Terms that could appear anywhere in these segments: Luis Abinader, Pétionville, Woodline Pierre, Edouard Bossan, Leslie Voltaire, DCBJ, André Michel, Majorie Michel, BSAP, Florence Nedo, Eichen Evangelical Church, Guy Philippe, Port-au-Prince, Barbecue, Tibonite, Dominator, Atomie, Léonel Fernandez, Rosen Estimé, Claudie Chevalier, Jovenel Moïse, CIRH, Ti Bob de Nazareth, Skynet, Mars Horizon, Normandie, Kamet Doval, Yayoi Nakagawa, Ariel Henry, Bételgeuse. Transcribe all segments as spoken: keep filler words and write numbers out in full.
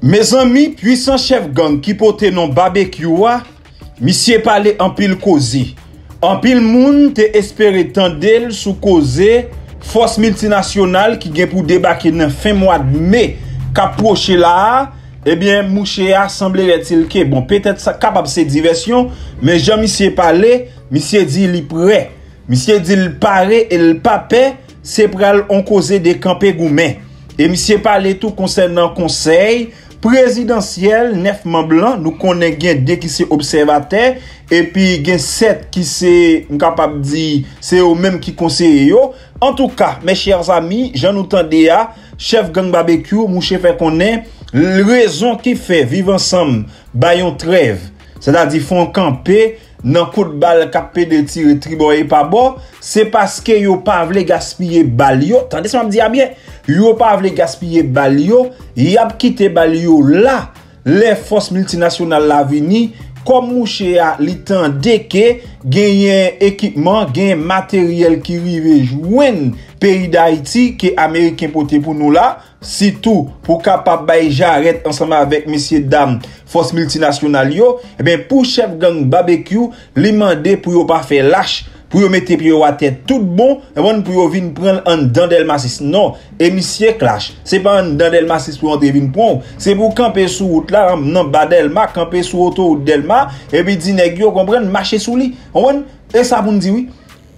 Mes amis, puissant chef gang qui pote non barbecue, monsieur parle en pile causé. En pile moun te espéré tendel sous causé force multinationale qui gen pour débarquer dans fin mois de mai qu'approche là, eh bien mouché a semblerait-il que bon peut-être ça capable c'est diversion, mais Jean monsieur parler, monsieur dit li prêt. Monsieur dit il paré et le papé, c'est pral on causé des campé gourmet. Et monsieur parle tout concernant conseil présidentiel, neuf membres blancs, nous connaissons deux qui sont observateurs, et puis sept qui sont capables de dire, c'est eux-mêmes qui conseillent. En tout cas, mes chers amis, j'en entendais, chef gang barbecue, mon chef fait qu'on est, la raison qui fait vivre ensemble, bayon trêve, c'est-à-dire font camper, dans coup de balle capé de tirer triboyer pas bon, c'est parce que yo pas vle gaspiller balio. Tandis que me dit bien, yo pas vle gaspiller balio, y a quitté balio là. Les forces multinationales la vini comme mouché a li tande que gagne équipement, gagne matériel qui rive joindre pays d'Haïti que américain pote pour nous là, surtout pour capable bay j'arrête ensemble avec messieurs dames force multinationale yo. Eh bien pour chef gang barbecue li mandé pour yo pas faire lâche, pour yo mettre pied à tête tout bon et bon pour yo vinn prendre en Dandel Massis. Non, et monsieur clash c'est pas en Dandel Massis pour entrer vinn prendre, c'est pour camper sur route là non Badelma, camper sur autoroute Delma et puis di nèg yo comprendre marcher sous li on et ça pour dire oui.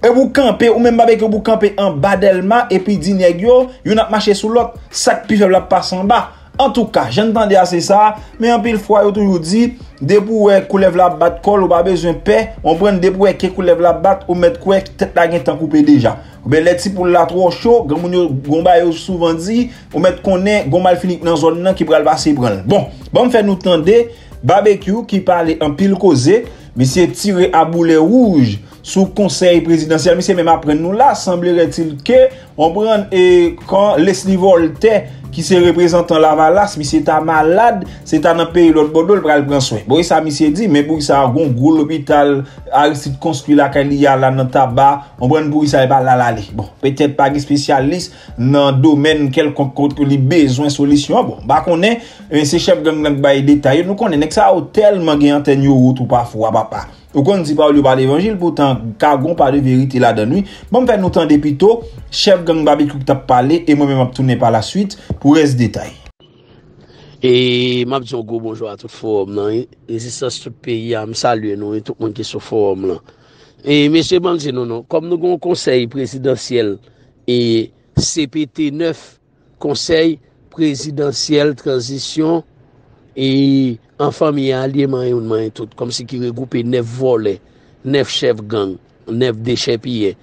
Et vous campez, ou même barbecue, vous campez en bas d'Elma, et puis dit négio, vous n'avez marché sur l'autre, sac plus faible passe en bas. En tout cas, j'entendais assez ça, mais en pile fois, vous toujours dit, des bouées qui lèvent la batte, ou pas besoin de paix, on prend des bouées qui lèvent la batte, ou mettre quoi, tête la gagne t'en coupé déjà. Ou bien, les petits pour la trop chaud, gombayo souvent dit, ou mettre qu'on est, gombal fini dans zone nan qui pral passer branle. Bon, bon, fait nous tendez, barbecue qui parle en pile causé, mais c'est tiré à boulet rouge. Sous conseil présidentiel, monsieur même après nous là, semblerait-il que on prend et quand Leslie Voltaire qui se représentant la valasse, monsieur ta malade, c'est un pays l'autre bordel pour le prendre soin. Bon ça monsieur dit mais pour ça gon gros l'hôpital Aristide construit la Calia là dans tabac, on prend pour ça pas là l'aller. Bon, peut-être pas spécialiste dans domaine quelconque contre les besoins solution. Bon, bah qu'on est c'est chef gang gang bail détail, nous connaît que ça tellement gagne antenne route ou parfois papa. Ou qu'on ne dit pas l'évangile, pourtant, cargon pas de vérité là dans lui. Bon, fait nous temps depuis tôt, chef gang barbecue t'a parlé, et moi-même, je tourne par la suite pour les détails. Et je dis bonjour à toute forme, résistance tout pays, je salue nous et tout le monde qui est sous forme. Et messieurs, je non, comme nous avons un conseil présidentiel et C P T neuf, conseil présidentiel transition, et en famille allié man tout comme si qui regroupe neuf volets, neuf chefs gang, neuf déchets pillés,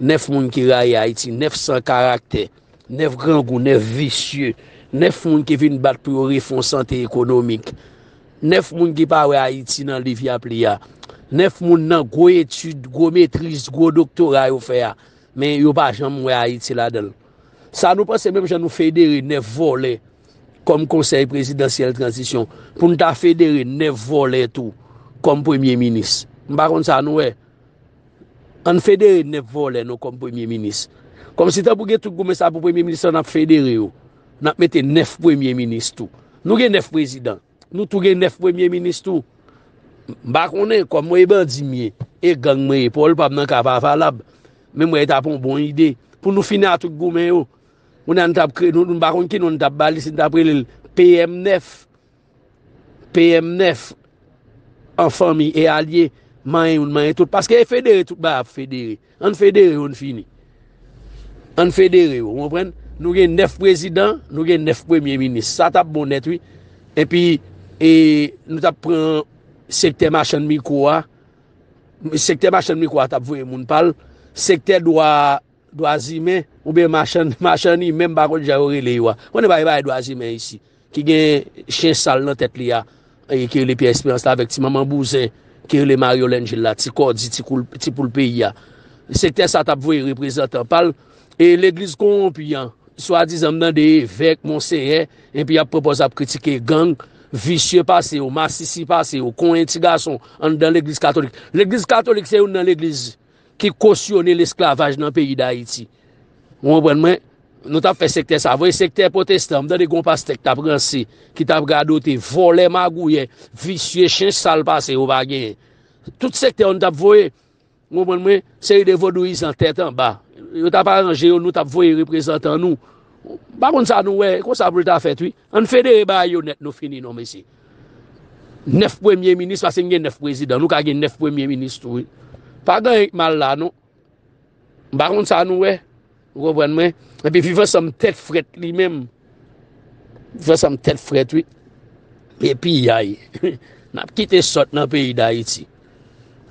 neuf moun qui raille Haïti, neuf sans caractère, neuf grands goûts, neuf vicieux, neuf moun qui viennent battre pour refond santé économique, neuf moun qui parle Haïti dans livia plia, neuf moun nan gros études, gros maîtrise, gros doctorat yo faire mais yo pas jamais Haïti là-dedans. Ça nous pense même je nous fédérer neuf volets comme conseil présidentiel transition pour nous fédérer neuf volets tout comme premier ministre. Par contre ça nous est on fédérer neuf volets nous comme premier ministre. Comme si tu pour tout goumé ça pour premier ministre on a fédéré yo. N'a metté neuf premier ministre tout. Nous gen neuf présidents. Nous tout gen neuf premier ministre tout. Par contre comme moi bandi mien et gang moi épaule pas nan capable mais moi t'a pon bonne idée pour nous finir à tout goumé yo. On a créé, nous avons créé, nous avons créé le P M neuf. P M neuf, en famille et alliés, tout. Parce que fédéré, tout bas fédéré. On fédéré, on finit. On fédéré, vous comprenez? Nous avons neuf présidents, nous avons neuf premiers ministres. Ça tape bon net, oui. Et puis, et, nous avons secteur machin de micro. Secteur machin de micro, vous voyez, mon parle. Secteur doit. Doazime ou bien machin machin ni même baron jaoré le yo on est pas pas doazime ici qui gagne chien sale dans tête li a et qui les Pierre Espérance avec ti maman Bouzin qui les Mario Lengel là ti cordi ti coul ti pour le pays a c'était ça t'a voyer représentant parle et l'église corrompue soi-disant dans des évêques monseigneur et puis a propose à critiquer gang vicieux passé au massissi passé au con petit garçon dans l'église catholique. L'église catholique c'est une dans l'église qui cautionnait l'esclavage dans le pays d'Haïti. Vous comprenez? Nous avons fait secteur ça, voyez secteur protestant, dans des grands pasteurs qui t'ont brancé, qui t'ont gadoté, volé, magouillé, vicieux, chien sale passé au bagage. Tout secteur on t'a voyé, vous comprenez, c'est des vaudouilles en tête en bas. Nous t'a pas arrangé, nous t'a voyé représentant nous. Par contre ça nous ouais, qu'on ça pour t'a fait oui. On fait des baïonnettes, nous fini non messieurs. Neuf premiers ministres parce qu'il y a neuf présidents, nous avons neuf premiers ministres oui. Pas grand mal là non. Par contre ça nous ouais. Vous comprenez? Et puis, vivant sa tête frette lui-même. Vivant sa tête frette, oui. Et puis, aïe. N'a quitté sort dans le pays d'Haïti.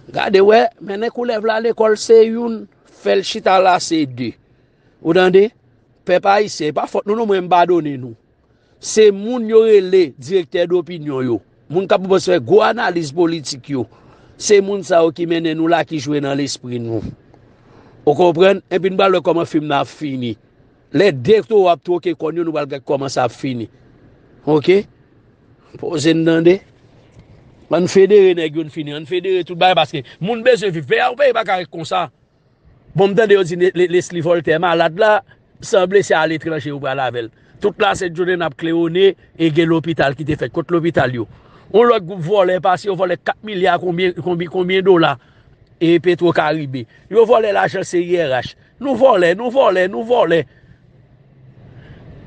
Regardez, ouais, maintenant qu'on lève là l'école, c'est une. Fait chita là, c'est deux. Vous entendez? Peuple ici, pas faute, nous nous même badonner nous. C'est moun yo relé directeur d'opinion yo. Moun ka pou faire gros analyse politique yo. C'est moun sa qui mène nous là qui joue dans l'esprit nous. Vous comprenez? Et puis nous allons comment le film n'a fini. Les directeurs ont toqué connu, nous allons voir comment ça a fini. Ok? Posez nous entendez? On fédère les gens fini, on fédère tout le monde parce que moun besoin vivre. Vous ne pouvez pas faire comme ça. Bon, vous entendez, Leslie Voltaire malade là, semblait c'est à l'étranger ou à la belle. Tout là, cette journée n'a pas cléoné et l'hôpital qui était fait contre l'hôpital. On l'a volé parce qu'on volait quatre milliards, combien de dollars? Et Petro-Caribé. Ils volent l'argent C I R H. Nous volons, nous volons, nous volons.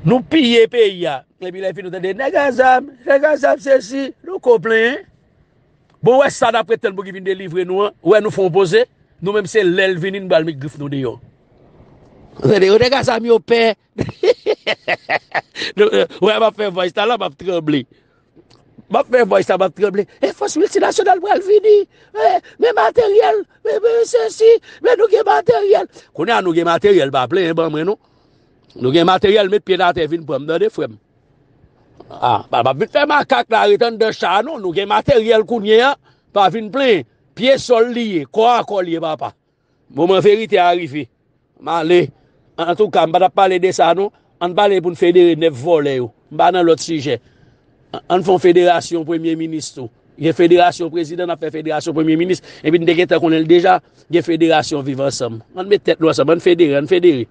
Nous pillons le pays. Et puis les filles nous disent, les gazam, les gazam, ceci, nous comprenons. Bon, ouais, ça d'après tel pour qui vient délivrer nous. Ouais, nous font poser. Nous-mêmes, c'est l'aile venue, nous allons griffe nous dehors. Les gazam, ils paient. Ouais, je vais faire voix, ça là, je vais trembler. Ma fè voix ça m'a tremblé. Et force multinationale va venir. Mais matériel, mais ceci, mais nous avons matériel. Qu'on a nous matériel, pas plein, bon, mais non. Nous avons matériel, mais pied dans terre, vin pour me donner frère. Ah, bah, vite faire ma cac là, retenir de chat, non. Nous avons matériel, qu'on y a, pas vin plein. Pied sol lié, corps collier, papa. Moment vérité arrivé. Malé. En tout cas, on va parler de ça, non. On va parler pour nous fédérer neuf volets. On va dans l'autre sujet. On fait fédération premier ministre. Il y a fédération président, on fait fédération premier ministre. Et puis, on a déjà une fédération vivant ensemble. On met tête ensemble, on fédère, on fédère.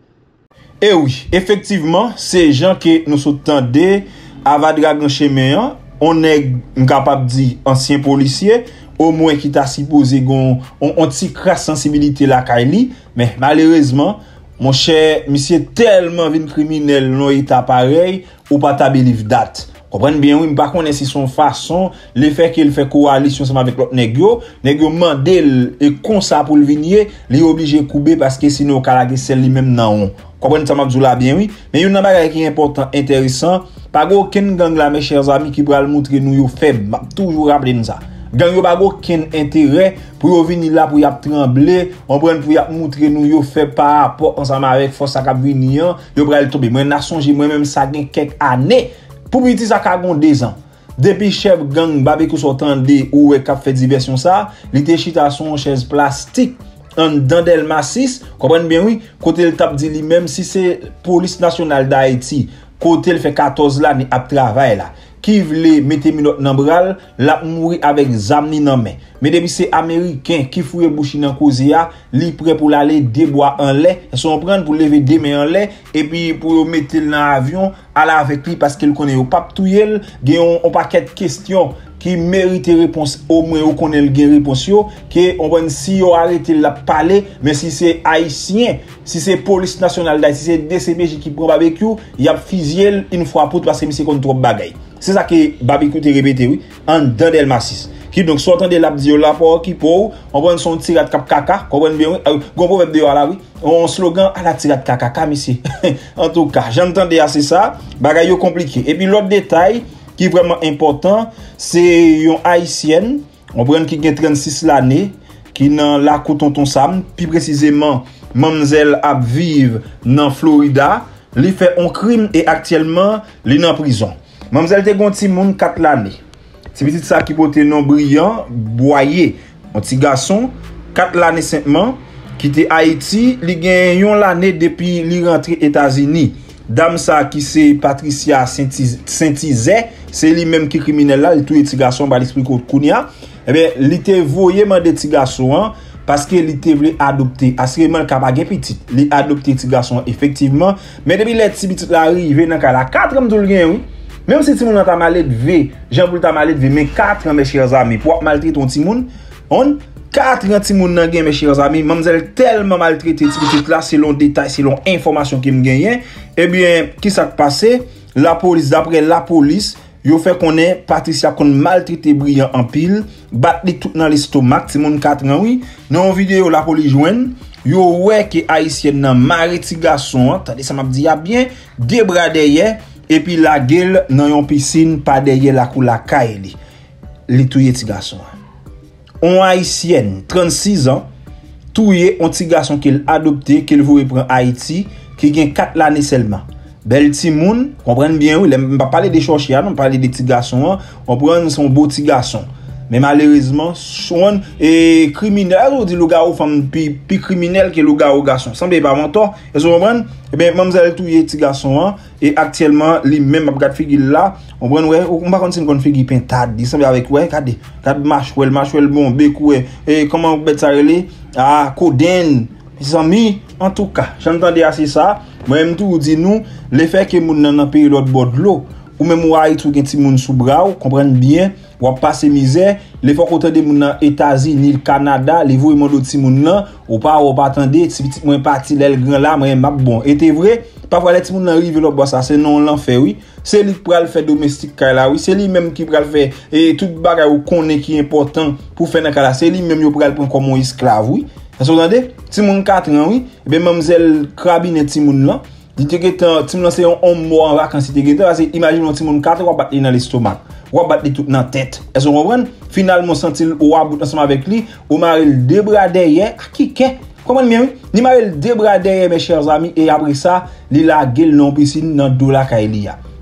Eh oui, effectivement, ces gens qui nous sont tendés à Vadragon Cheméan, on est capable de dire ancien policier, au moins qui t'a supposé qu'on a une crasse sensibilité la Kaili, mais malheureusement, mon cher monsieur, tellement vin criminel, non, il est pareil, ou pas ta believe date. Comprenez bien, oui, par contre, si son façon, le fait qu'il fait coalition ensemble avec l'autre négio, négio mandel et comme ça pour le vigner, il est obligé de couper parce que sinon, il a c'est lui-même non. Comprenez ça, Mabzoula, bien, oui. Mais il y a un bagage qui est important, intéressant. Pas aucun gang là, mes chers amis, qui pourra le montrer nous faible. Toujours rappelez-nous ça. Gang yo pa aucun intérêt pour venir là pour y trembler, on prend pour y montrer nous yo fait par rapport ensemble avec force à cap venir, yo pral tomber. Moi n'a songé moi même ça gagne quelques années. Pour petit ça kagon deux ans. Depuis chef gang Barbecue sortandé ou e cap fait diversion ça, li te chita son chaise plastique en Dandel Massis, comprendre bien oui, côté le tap di li même si c'est police nationale d'Haïti, côté le fait quatorze là ni ap travail là. Qui voulait mettre minot nan bral, la mouri avec zamni nan men. Mais depuis c'est américain qui fouye bouchi nan kozia, li prêt pour l'aller déboire en lait, son prendre pour lever des mains en lait et puis pour mettre dans avion aller avec lui parce qu'il connaît au pape touyel, gen on paquet question qui mérite réponse au moins on connaît le gen réponse yo que on va si on arrête la parler mais si c'est haïtien, si c'est police nationale d'Haïti, si c'est D C B J qui prend barbecue, y a fisiel une fois pour parce que monsieur contre trop bagaille. C'est ça que Barbecue te répété, oui, en Dandel Massis. Qui donc, sortant de l'abdio là, pour qui pour, on prend son tirade cap caca, on prend bien, oui, on prend de là, oui, on slogan à la tirade caca, monsieur. En tout cas, j'entendais assez ça, bagaille compliqué. Et puis, l'autre détail qui est vraiment important, c'est une haïtienne, on prend qui a trente-six l'année, qui dans la Cotonton Sam, plus précisément, Mamzelle Abvive dans Florida, lui fait un crime et actuellement, lui est en prison. Mamzelle te gonti moun quatre l'année. C'est petit ça qui pote non brillant, boyer, un petit garçon, quatre l'année simplement, qui était Haïti, li gen yon l'année depuis li rentre États-Unis. Dame ça qui c'est Patricia Saint-Ise, c'est lui même qui criminel là, tout petit garçon ba l'esprit kounya. Eh bien, li te voyé mande petit garçon, parce qu'il était voulu adopter. Assurément, le capable de petit, il a adopté petit garçon, effectivement. Mais depuis les petits petits arrivés dans la quatrième de l'année, même si tout le monde a mal élevé, j'en voulais mal élevé, mais quatre ans, mes chers amis, pour maltraiter ton petit monde, on quatre ans ti moun nan gen mes chers amis, mademoiselle tellement maltraité ti petite là selon détail, selon information qui me gagne. Eh bien, qui s'est passé? La police, d'après la police, yo fait connaître Patricia kon maltraité brillant en pile, batli tout dans l'estomac, ti moun quatre ans oui. Dans vidéo la police joine, yo wè que haïtienne nan mari ti garçon, attendez ça m'a dit ya bien, deux bras derrière et puis la gueule dans yon piscine pas derrière la kou la kaeli. Li touye ti garçon. On haïtienne, trente-six ans, touye un petit garçon qu'il adopté, qu'il voulait prendre Haïti, qui gagne quatre ans seulement. Bel ti moun, comprenez bien, oui, on va parler des chochia, on parler des petits garçons, on prend son beau petit garçon. Mais malheureusement, son et criminel, ou dit le gars ou femme plus criminel que le gars ou garçon. Semble pas mentor, vous comprenez? Eh bien, mademoiselle touye petit garçon, et actuellement, lui même a quatre figure là. On prend ouais, on va continuer qu'on figure pintade, il semble avec ouais, regardez, quatre marche, ouais, marche le bon, bécou et comment on peut ça relé? Ah, coden. Mes amis, en tout cas, j'entendais assez ça. Moi-même tout dit nous, le fait que moun nan nan pays l'autre bord de l'eau ou même ou aïe tout gen ti moun sous bras, comprendre bien, ou a passer misère, le faut côté des moun nan États-Unis, le Canada, les vouement d'autres ti moun nan, ou pas ou pas attendre ti petit moins parti l'el grand là, moi m'a bon. Et c'est vrai, parfois les ti moun nan rive l'autre bord ça, c'est non l'enfer oui. C'est lui qui pral faire domestique là oui, c'est lui même qui pral faire et toute bagarre ou connaît qui est important pour faire dans là, c'est lui même yo pral prendre comme un esclave oui. Vous entendez? Si mon quatre ans, oui, et bien, mademoiselle Krabinet, si mon là, dit que si mon c'est un homme mort en vacances, parce que imaginez si mon quatre ans, on va battre dans l'estomac, on va battre tout dans la tête. Est-ce que vous comprenez? Finalement, senti le roi bout ensemble avec lui, on m'a deux bras derrière, qui qu'est? Comment bien, oui? Il m'a deux bras derrière, mes chers amis, et après ça, il a gueule dans la piscine, dans le dos là,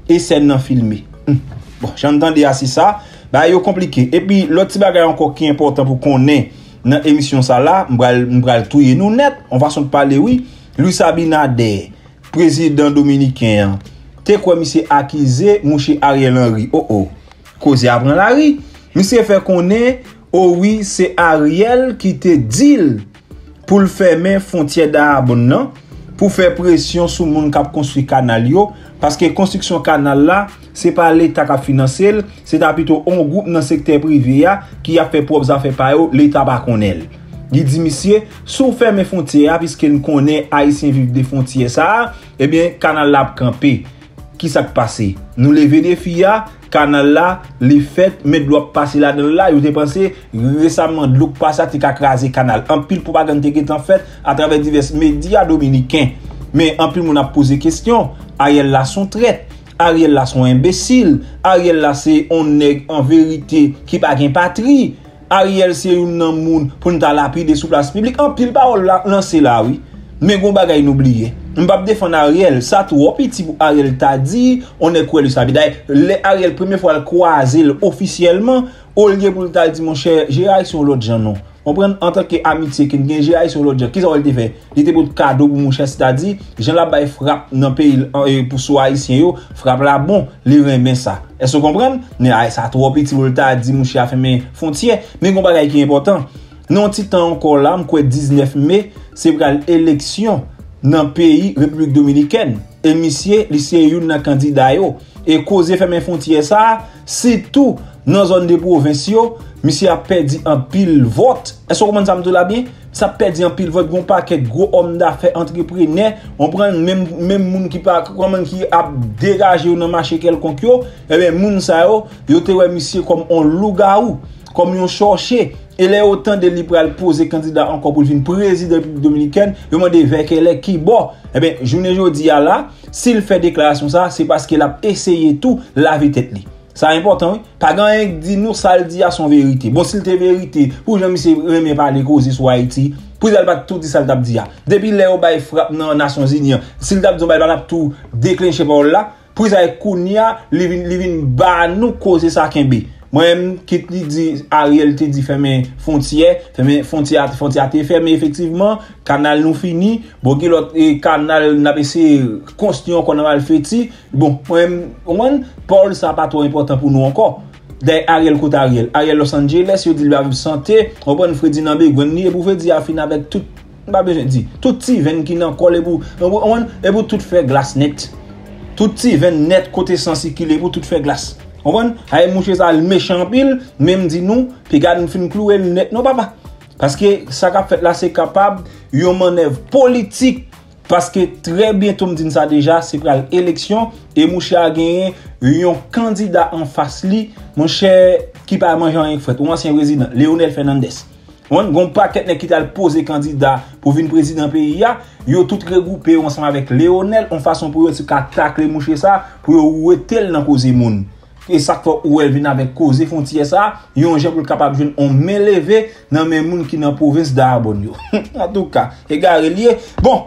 et c'est non filmé. Bon, j'entendais assez ça, bah, c'est compliqué. Et puis, l'autre bagage encore qui est important pour qu'on ait. Dans l'émission ça là, m'bral touye nous net, on va s'en parler oui, Luis Abinader, président dominicain. T'es quoi monsieur accusé monsieur Ariel Henry. Oh oh. Cause après la ri, monsieur fait connaître oh oui, c'est Ariel qui te deal pour le fermer frontière d'Abonnan pour faire pression sur monde qui construit canal yo parce que construction canal là c'est pas l'État qui a financé, c'est plutôt un groupe dans le secteur privé qui a fait propre affaires par l'État pas connaît. Il dit monsieur, sous ferme frontière puisque nous connaît haïtien vivre des frontières ça, eh bien canal là camper. Qui s'est passé? Nous lever des filles canal là les fêtes mais doit passer là dedans là, vous avez pensé récemment de l'eau passe à t'écraser canal. En pile propagande qui est en fait à travers divers médias dominicains. Mais en pile on a posé question, Ariel là son traite. Ariel là sont imbéciles. Ariel là c'est on nèg en vérité qui pas gain patrie. Ariel c'est une nan moun pour nous la pile sous place publique. En pile parole la lancer là oui. Mais gon bagay n'oublier. On va défendre Ariel, ça trop petit pour Ariel t'a dit, on est quoi le ça les Ariel première fois le croiser officiellement au lieu pour t'a dit mon cher, Gérard sur l'autre gens non. On prend en tant que amitié qui gagne Gérard sur l'autre gens. Qui ça le fait? Il était pour cadeau pour mon cher, c'est-à-dire gens là bail frappe dans pays pour soi haïtien yo, frappe là bon, les remet ça. Est-ce que vous comprenez? Mais ça trop petit pour t'a dit mon cher fermer frontière, mais gon bagay qui est important. Non petit temps encore là, m'quoi dix-neuf mai, c'est pour l'élection dans le pays République dominicaine et monsieur li c'est un candidat yo et cause fermer frontière ça c'est tout dans zone de province monsieur a perdu en pile vote. Est-ce que vous comprenez ça bien? Ça perdu en pile vote gon paquet gros homme d'affaires entrepreneur on prend même même moun qui pas comment qui a dégagé dans marché quelconque yo et ben moun ça yo yo te wè monsieur comme on lougaou comme yon cherché. Et là, autant de libéral poser candidat encore pour une présidente dominicaine, demandez vers quel est qui bon. Eh bien, je ne dis pas là, s'il fait déclaration ça, c'est parce qu'il a essayé tout, la tête li. Ça important, oui. Pas grand dit nous, ça le dit à son vérité. Bon, s'il te vérité, pour jamais se remettre par les causes sur Haïti, pour elle va tout dire ça le dit. Depuis là, on frappe dans les Nations Unies, s'il t'a dit, on va tout déclencher par là, pour ça, Kounia, Livin, bah, nous causer ça qu'un bé. Moi-même, qui te dit, Ariel te dit, fermez frontière, fermez frontière, frontière, fermez effectivement, canal nous fini, bon, qui l'autre, canal n'a pas essayé, construction qu'on a mal fait, bon, moi-même, Paul, ça pas trop important pour nous encore. des Ariel contre Ariel. Ariel Los Angeles, il dit la santé, on prend Freddy Nambé, Gwenny, pour Freddy a fini avec tout, pas besoin de dire, tout petit veine qui n'en colle pour, et pour tout faire glace net. Tout petit veine net côté sensi qui est pour tout faire glace. On prend, aïe mouche ça le méchant pile, même dit nous, puis garde une fin cloué net, non papa. Parce que ça qu'a fait là, c'est capable, une manœuvre politique. Parce que très bientôt, je dis ça déjà, c'est pour l'élection. Et mon cher a gagné un candidat en face, li, mon cher qui parle manger en fait, ou ancien président, Léonel Fernandez. On a un paquet qui a posé candidat pour venir président du pays. Ils ont tout regroupé ensemble avec Léonel en façon pour attaquer mon cher ça, pour retirer dans causer monde. Et chaque fois où elle vient avec causer frontière ça, ils ont gens pour capable de on m'élever dans les monde qui dans province d'Arbonne. En tout cas, égaré lié. Bon.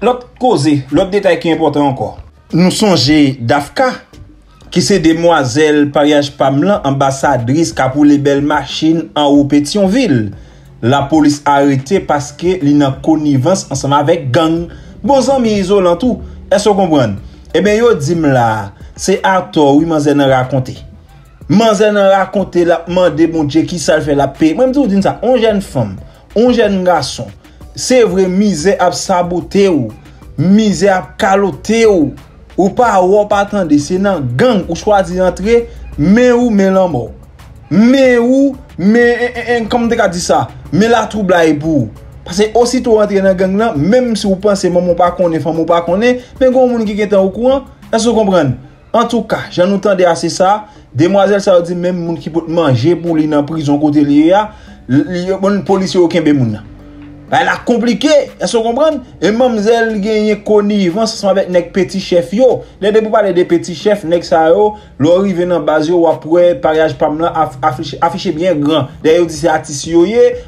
L'autre cause, l'autre détail qui est important encore. Nous songeons Dafka, qui c'est demoiselle Pariage Pamela, ambassadrice qui a pour les belles machines en Pétionville. La police a arrêté parce qu'elle a une connivence ensemble avec gang. Bon amis isolants tout. Est-ce que vous comprenez? Eh bien, yo dit là, c'est à toi, oui, Manzen a raconté. Manzen a raconté la demandé bon Dieu qui ça fait la paix. Moi, je vous dis ça, on jeune femme, on jeune garçon. C'est vrai, misé à saboter ou, misé à caloter ou, ou pas ou pas attendre, c'est dans gang ou choisi d'entrer, mais ou, mais l'amour. Mais ou, mais, comme tu as dit ça, mais la trouble est pour. Parce que aussitôt entrer dans gang là, même si vous pensez, maman pas connaît, femme pas connaît, mais quand vous êtes au courant, est-ce que vous comprenez? En tout cas, j'en entendais assez ça, demoiselle ça dit même moun qui peut manger pour lui dans prison côté lié, bon policier aucun bémoun. Elle a compliqué, est-ce que vous comprenez? Et mademoiselle gagne connivence avec les petits chefs. Les deux pour parler des petits chefs, les ça yo, l'ori venant base ou après, Pariage Pamela affiché bien grand. D'ailleurs, dit c'est artiste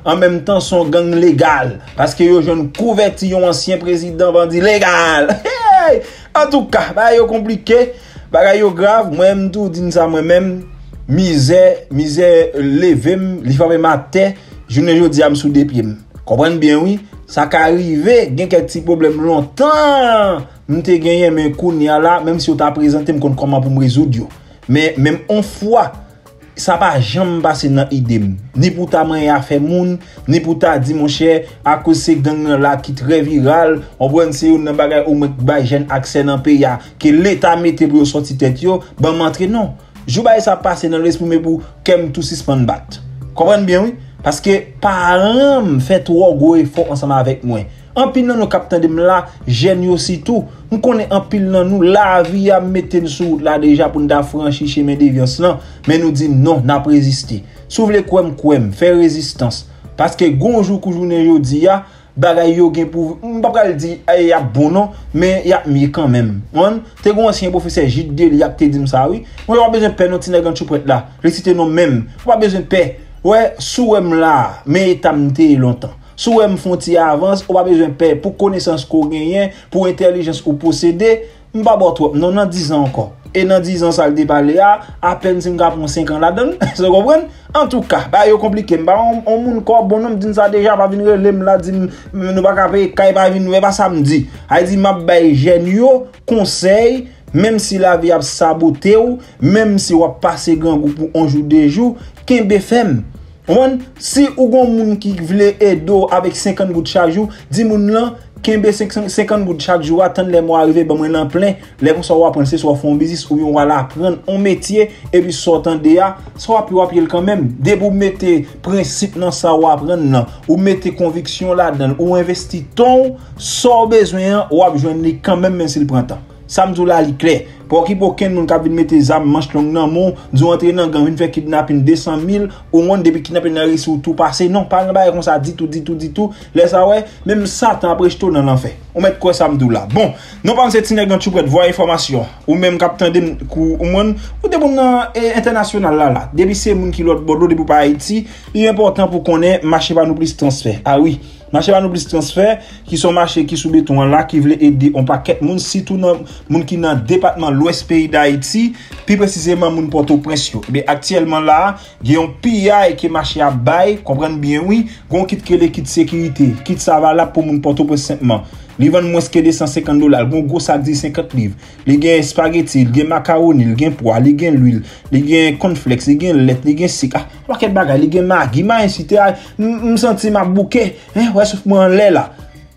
en même temps son gang légal. Parce que yo jeune couverti yon ancien président bandit légal. Hey! En tout cas, bah yo compliqué, bah yo grave, moi-même tout, dis ça moi-même, misère, misère, levé, li fame matin, je ne jodi am sous des pieds. Comprenez bien, oui, ça qui arrive, il y a quelques petits problèmes longtemps. Je t'ai gagné, mais là, même si on t'a présenté, je connais comment pour me résoudre. Mais même en fois, ça ne va pas jamais passer dans l'idée. Ni pour ta main à faire moun, ni pour ta dit, mon cher, à cause de ces gangs-là qui sont très virales, on voit que c'est une bagaille où on jeune accès dans le pays, que l'État mette pour sortir tête, ben m'entrer, non. Je vais ça passer dans l'esprit, mais pour qu'elle tout suspend battre. Comprenez bien, oui? Parce que parents fait trois gros efforts ensemble avec moi. En pile dans nos capteurs de là, génie aussi tout. Nous connaissons en pile dans nous la vie à mettre nous sous là déjà pour nous affranchir chez mes déviances là, mais nous dit non, n'a pas résisté. Souvez quoi quoi, faire résistance parce que gonjou koujoune jodi a bagay yo gen pou m pa pral di ay a bon non, mais y a mieux quand même. On te gon ancien professeur J D li a te dit ça oui. On a besoin de paix non tinè ganchou prête là. Réciter nous même. On a besoin de paix. Ouais, souem là, mais t'amte longtemps. Souem fonti avance, ou pas besoin de paix pour connaissance qu'on gagne, pour intelligence qu'on posséder. M'ba bon trop, non, dans dix ans encore. Et dans dix ans, ça le déballe à, à peine si m'ga prend cinq ans là-dedans. Vous comprenez? En tout cas, bah, yo compliqué. Bah, on, on moun corps, bon homme, dit ça déjà, pas venir relèm là, dit, nous pas capé, kay pas venir, pas samedi. Aïe, dit, m'a baye genio, conseil, même si la vie a saboté ou, même si on passe gang ou pour un jour, deux jours, qu'en bfm. On, si ou gon moun ki vle edo avec cinquante gouttes chaque jour, di moun lan kembe cinquante gouttes chaque jour attendre les mois arriver ben moi en plein, les pour savoir prendre c'est soit font business ou yon wala prendre un métier et puis sortant de ya, soit puis appuyer quand même, dès pour mettre principe dans ça ou apprendre ou mettre conviction là-dedans ou investir ton sans besoin ou a joindre quand même même s'il prend temps. Samedi là li clair. Pour qui pour qu'un monde capable mettre des armes manche longue dans mon, du entrer dans gang, venir faire kidnapping deux cent mille au monde depuis kidnapping dans risque tout passé. Non, pas là comme ça dit tout dit tout dit tout. Laisse ça ouais, même Satan après tout dans l'enfer. On met quoi samedi là. Bon, non pas cette nèg dans tu prête voir information ou même cap tande ou monde ou des monde international là là. Depuis c'est monde qui l'autre bordeaux depuis pas Haïti, il est important pour connaître marché pas nous plus transfert. Ah oui. Marché va nous plus transfert qui sont marchés qui sous béton là qui veulent aider on paquet monde surtout monde qui dans département l'ouest pays d'Haïti plus précisément monde Port-au-Prince yo mais actuellement là il y a un P I qui marché à bail comprendre bien oui gon kit que les kit sécurité kit ça va là pour monde Port-au-Prince simplement li vend moins que deux cent cinquante dollars, bon gros sac de cinquante livres. Li gen spaghetti, li gen macaroni, li gen pois, li gen l'huile, li gen cornflakes, li gen lait, li gen sik. Ah, paquet bagay, li gen magi, ma incité à me senti ma bouquet. Hein, ouais, sauf moi en lait là.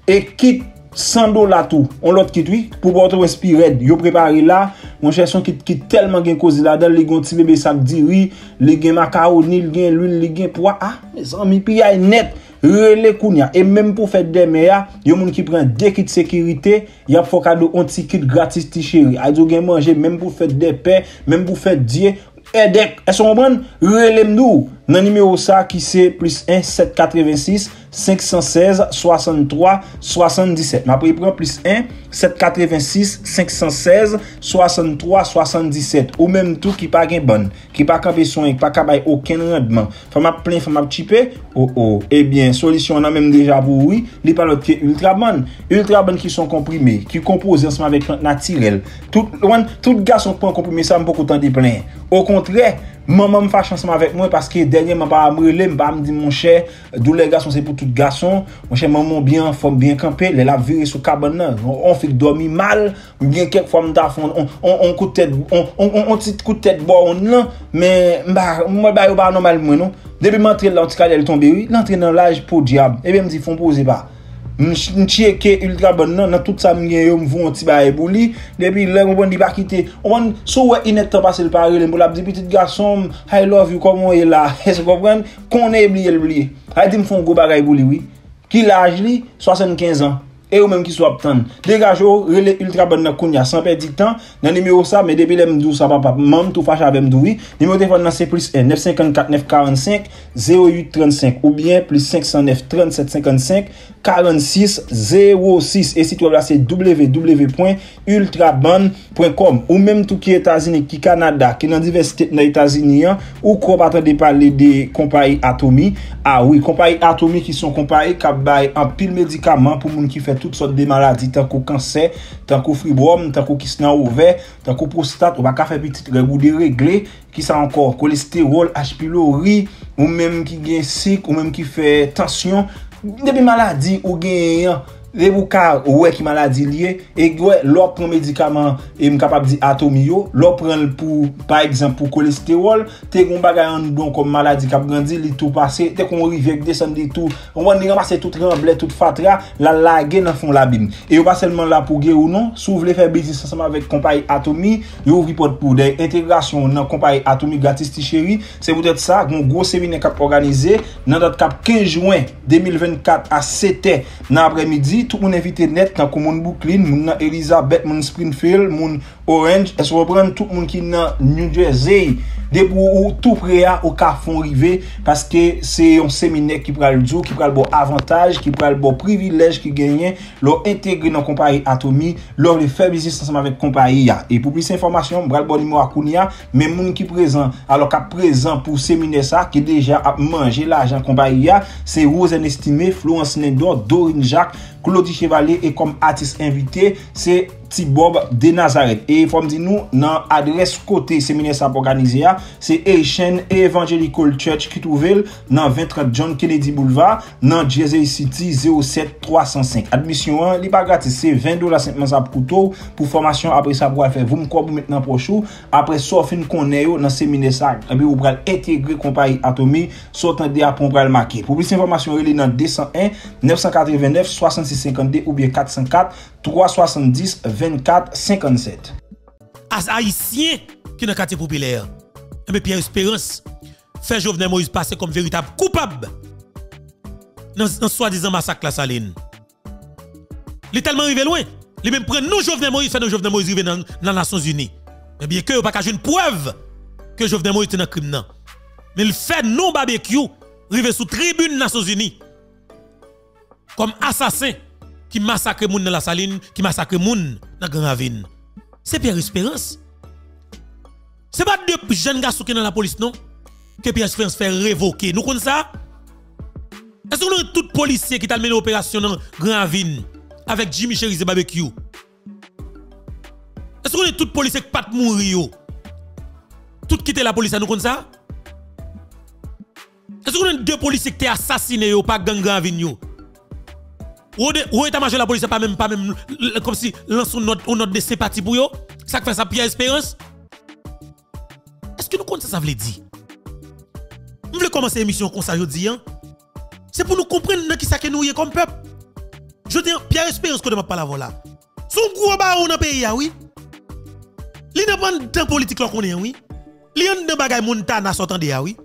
Et quitte cent dollars tout. On l'autre quitte oui, pour boire ton spirit, yo préparé là, mon cher son quitte quitte tellement gen cause là-dedans, li gon ti bébé sac di riz, li gen macaroni, li gen l'huile, li gen pois. Ah, mes amis, pi ay net. Relé kounya et même pour faire des meilleurs, y a moun qui prend deux kits sécurité, y a faut cadeau un petit kit gratis ti chéri. A dou gen manger même pour faire des paix, même pour faire dier aider. Est-ce qu'on comprend? Relé m'dou nan numéro ça qui c'est plus un sept huit six cinq un six six trois soixante-trois soixante-dix-sept. M'a pris prend plus un sept huit six cinq un six six trois soixante-trois soixante-dix-sept ou même tout qui pas gain bonne, qui pas camper soin, qui pas capable aucun rendement. Faut m'a plein, faut m'a chipé. Oh oh. Eh bien, solution on a même déjà pour oui, li pas l'autre qui ultra bonne. Ultra bonne qui sont comprimés, qui composés ensemble avec plantes naturelles. Tout one, tout garçon prend comprimé ça beaucoup temps de plein. Au contraire, maman me fait chance avec moi parce que dernièrement pas me relé, pas me dit mon cher, d'où les garçons c'est pour tout garçon, mon cher maman bien forme bien camper, les la virer sous cabane, on fait dormir mal, bien quelquefois me t'a on on coup de tête, on on petite coup de tête bon non, mais moi ba pas normal moi non. Depuis m'entrer là, elle tomber oui, l'entrée dans l'âge pour diable. Et bien me dit font poser pas. M'checker ultra bonne non dans tout ça me gagne me vont petit bail pour lui depuis là on dit pas quitter on so ouais il n'est pas passé le parler pour la petit garçon I love you comment est là est-ce que vous comprenez qu'on est oublié oublié a dit me font gros bagay pour lui oui qui l'âge lui soixante-quinze ans et ou même qui soit obtenir dégage relais ultra bonne dans kounya sans perdre du temps dans numéro ça mais depuis l'aime dou ça papa même tout fâche avec m'dou oui numéro téléphone c'est plus un neuf cinq quatre neuf quatre cinq zéro huit trois cinq ou bien plus cinq zéro neuf trente-sept cinquante-cinq quarante-six zéro six et si tu veux là c'est w w w point ultraban point com ou même tout qui États-Unis qui Canada qui dans diversité dans États-Unis ou qu'on va attendre parler des compagnies Atomie ah oui compagnies Atomie qui sont compagnies qui bail en pile médicaments pour monde qui fait toutes sortes de maladies tant qu'au cancer tant qu'au fibrome tant qu'au kyste ouvert tant qu'au prostate on va pas faire petite régouler régler qui ça encore cholestérol H pylori ou même qui gagne sick ou même qui fait tension depuis maladie ou gagne les boucars ouais qui maladie liée et ouais l'autre prend médicament et me capable dit atomio l'autre prend pour par exemple pour cholestérol t'es qu'on bagaille donc comme maladie qui a grandi li tout passé t'es qu'on arrive avec descendre tout on va dire passer tout remblai tout fatra la laguer dans fond l'abîme et pas seulement là pour gué ou non si vous voulez faire business ensemble avec compagnie Atomie vous ouvri porte pour des intégrations dans compagnie Atomie gratis ti chéri c'est peut-être ça un gros séminaire cap organisé dans date cap quinze juin deux mille vingt-quatre à sept heures dans après-midi tout mon invité net dans commune Brooklyn, mon Elizabeth, mon Springfield, mon Orange, est-ce qu'on prend tout monde qui dans New Jersey de pour tout près au Carrefour rivé parce que c'est un séminaire qui prend le jour, qui prend le bon avantage, qui prend le bon privilège qui gagne, leur intégrer dans compagnie Atomie, leur le faire business ensemble avec compagnie et pour plus d'informations, bral bon numéro akounia, mais monde qui présent alors qu'à présent pour séminaire ça qui déjà a mangé l'argent compagnie, c'est Rosen Estimé, Florence Nedo, Dorin Jack, Claudie Chevalier et comme artiste invité, c'est Ti Bob de Nazareth. Et il faut me dire nous, dans l'adresse côté séminaire ça organisé, c'est Eichen Evangelical Church qui trouve dans vingt trente John Kennedy Boulevard, dans Jersey City zéro sept trois cent cinq. Admission un, li pas gratis, c'est vingt dollars simplement ça pour pour formation après ça pour faire. Vous me croyez maintenant prochain après ça fin qu'on est dans séminaire ça, et bien vous pral intégrer compagnie Atomie, s'entendre à pour pral marquer. Pour plus d'informations, relé dans deux zéro un neuf huit neuf soixante-six cinquante-deux ou bien quatre cent quatre trois soixante-dix vingt-quatre cinquante-sept. As haïtien qui dans quartier populaire, mais Pierre Espérance fait Jovenel Moïse passer comme véritable coupable dans dans soi-disant massacre la Saline. Il est tellement arrivé loin, il même prend nous Jovenel Moïse fait nous Jovenel Moïse arrivé dans dans Nations Unies. Mais bien que pas qu'une preuve que Jovenel Moïse était dans crime non. Mais il fait non barbecue arrivé sous tribune Nations Unies comme assassin qui massacre moun dans la Saline, qui massacre moun dans Grand Ravine. C'est Pierre Espérance. C'est pas deux jeunes garçons qui dans la police non que Pierre Espérance fait révoquer. Nous connaissons ça. Est-ce que nous tout policier qui t'a mené opération dans Grand Ravine avec Jimmy Cherise Barbecue? Est-ce que nous tout policier qui pas mourir? Tout quitter la police, nous connaissons ça. Est-ce que nous deux policiers qui t'ont assassiné ou pas gang Grand Ravine? Ou état-major la police, pas même, pas même, comme si lance une note de sympathie pour eux. Ça fait ça, Pierre Espérance. Est-ce que nous comprenons ça, ça veut dire? Nous voulons commencer l'émission comme ça, je dis. C'est pour nous comprendre qui ça que nous sommes comme peuple. Je dis, Pierre Espérance, que je ne parle pas là. Son gros baron dans le pays, oui. Il n'a pas de temps politique, oui. Il y a des bagages Montana sortant de oui.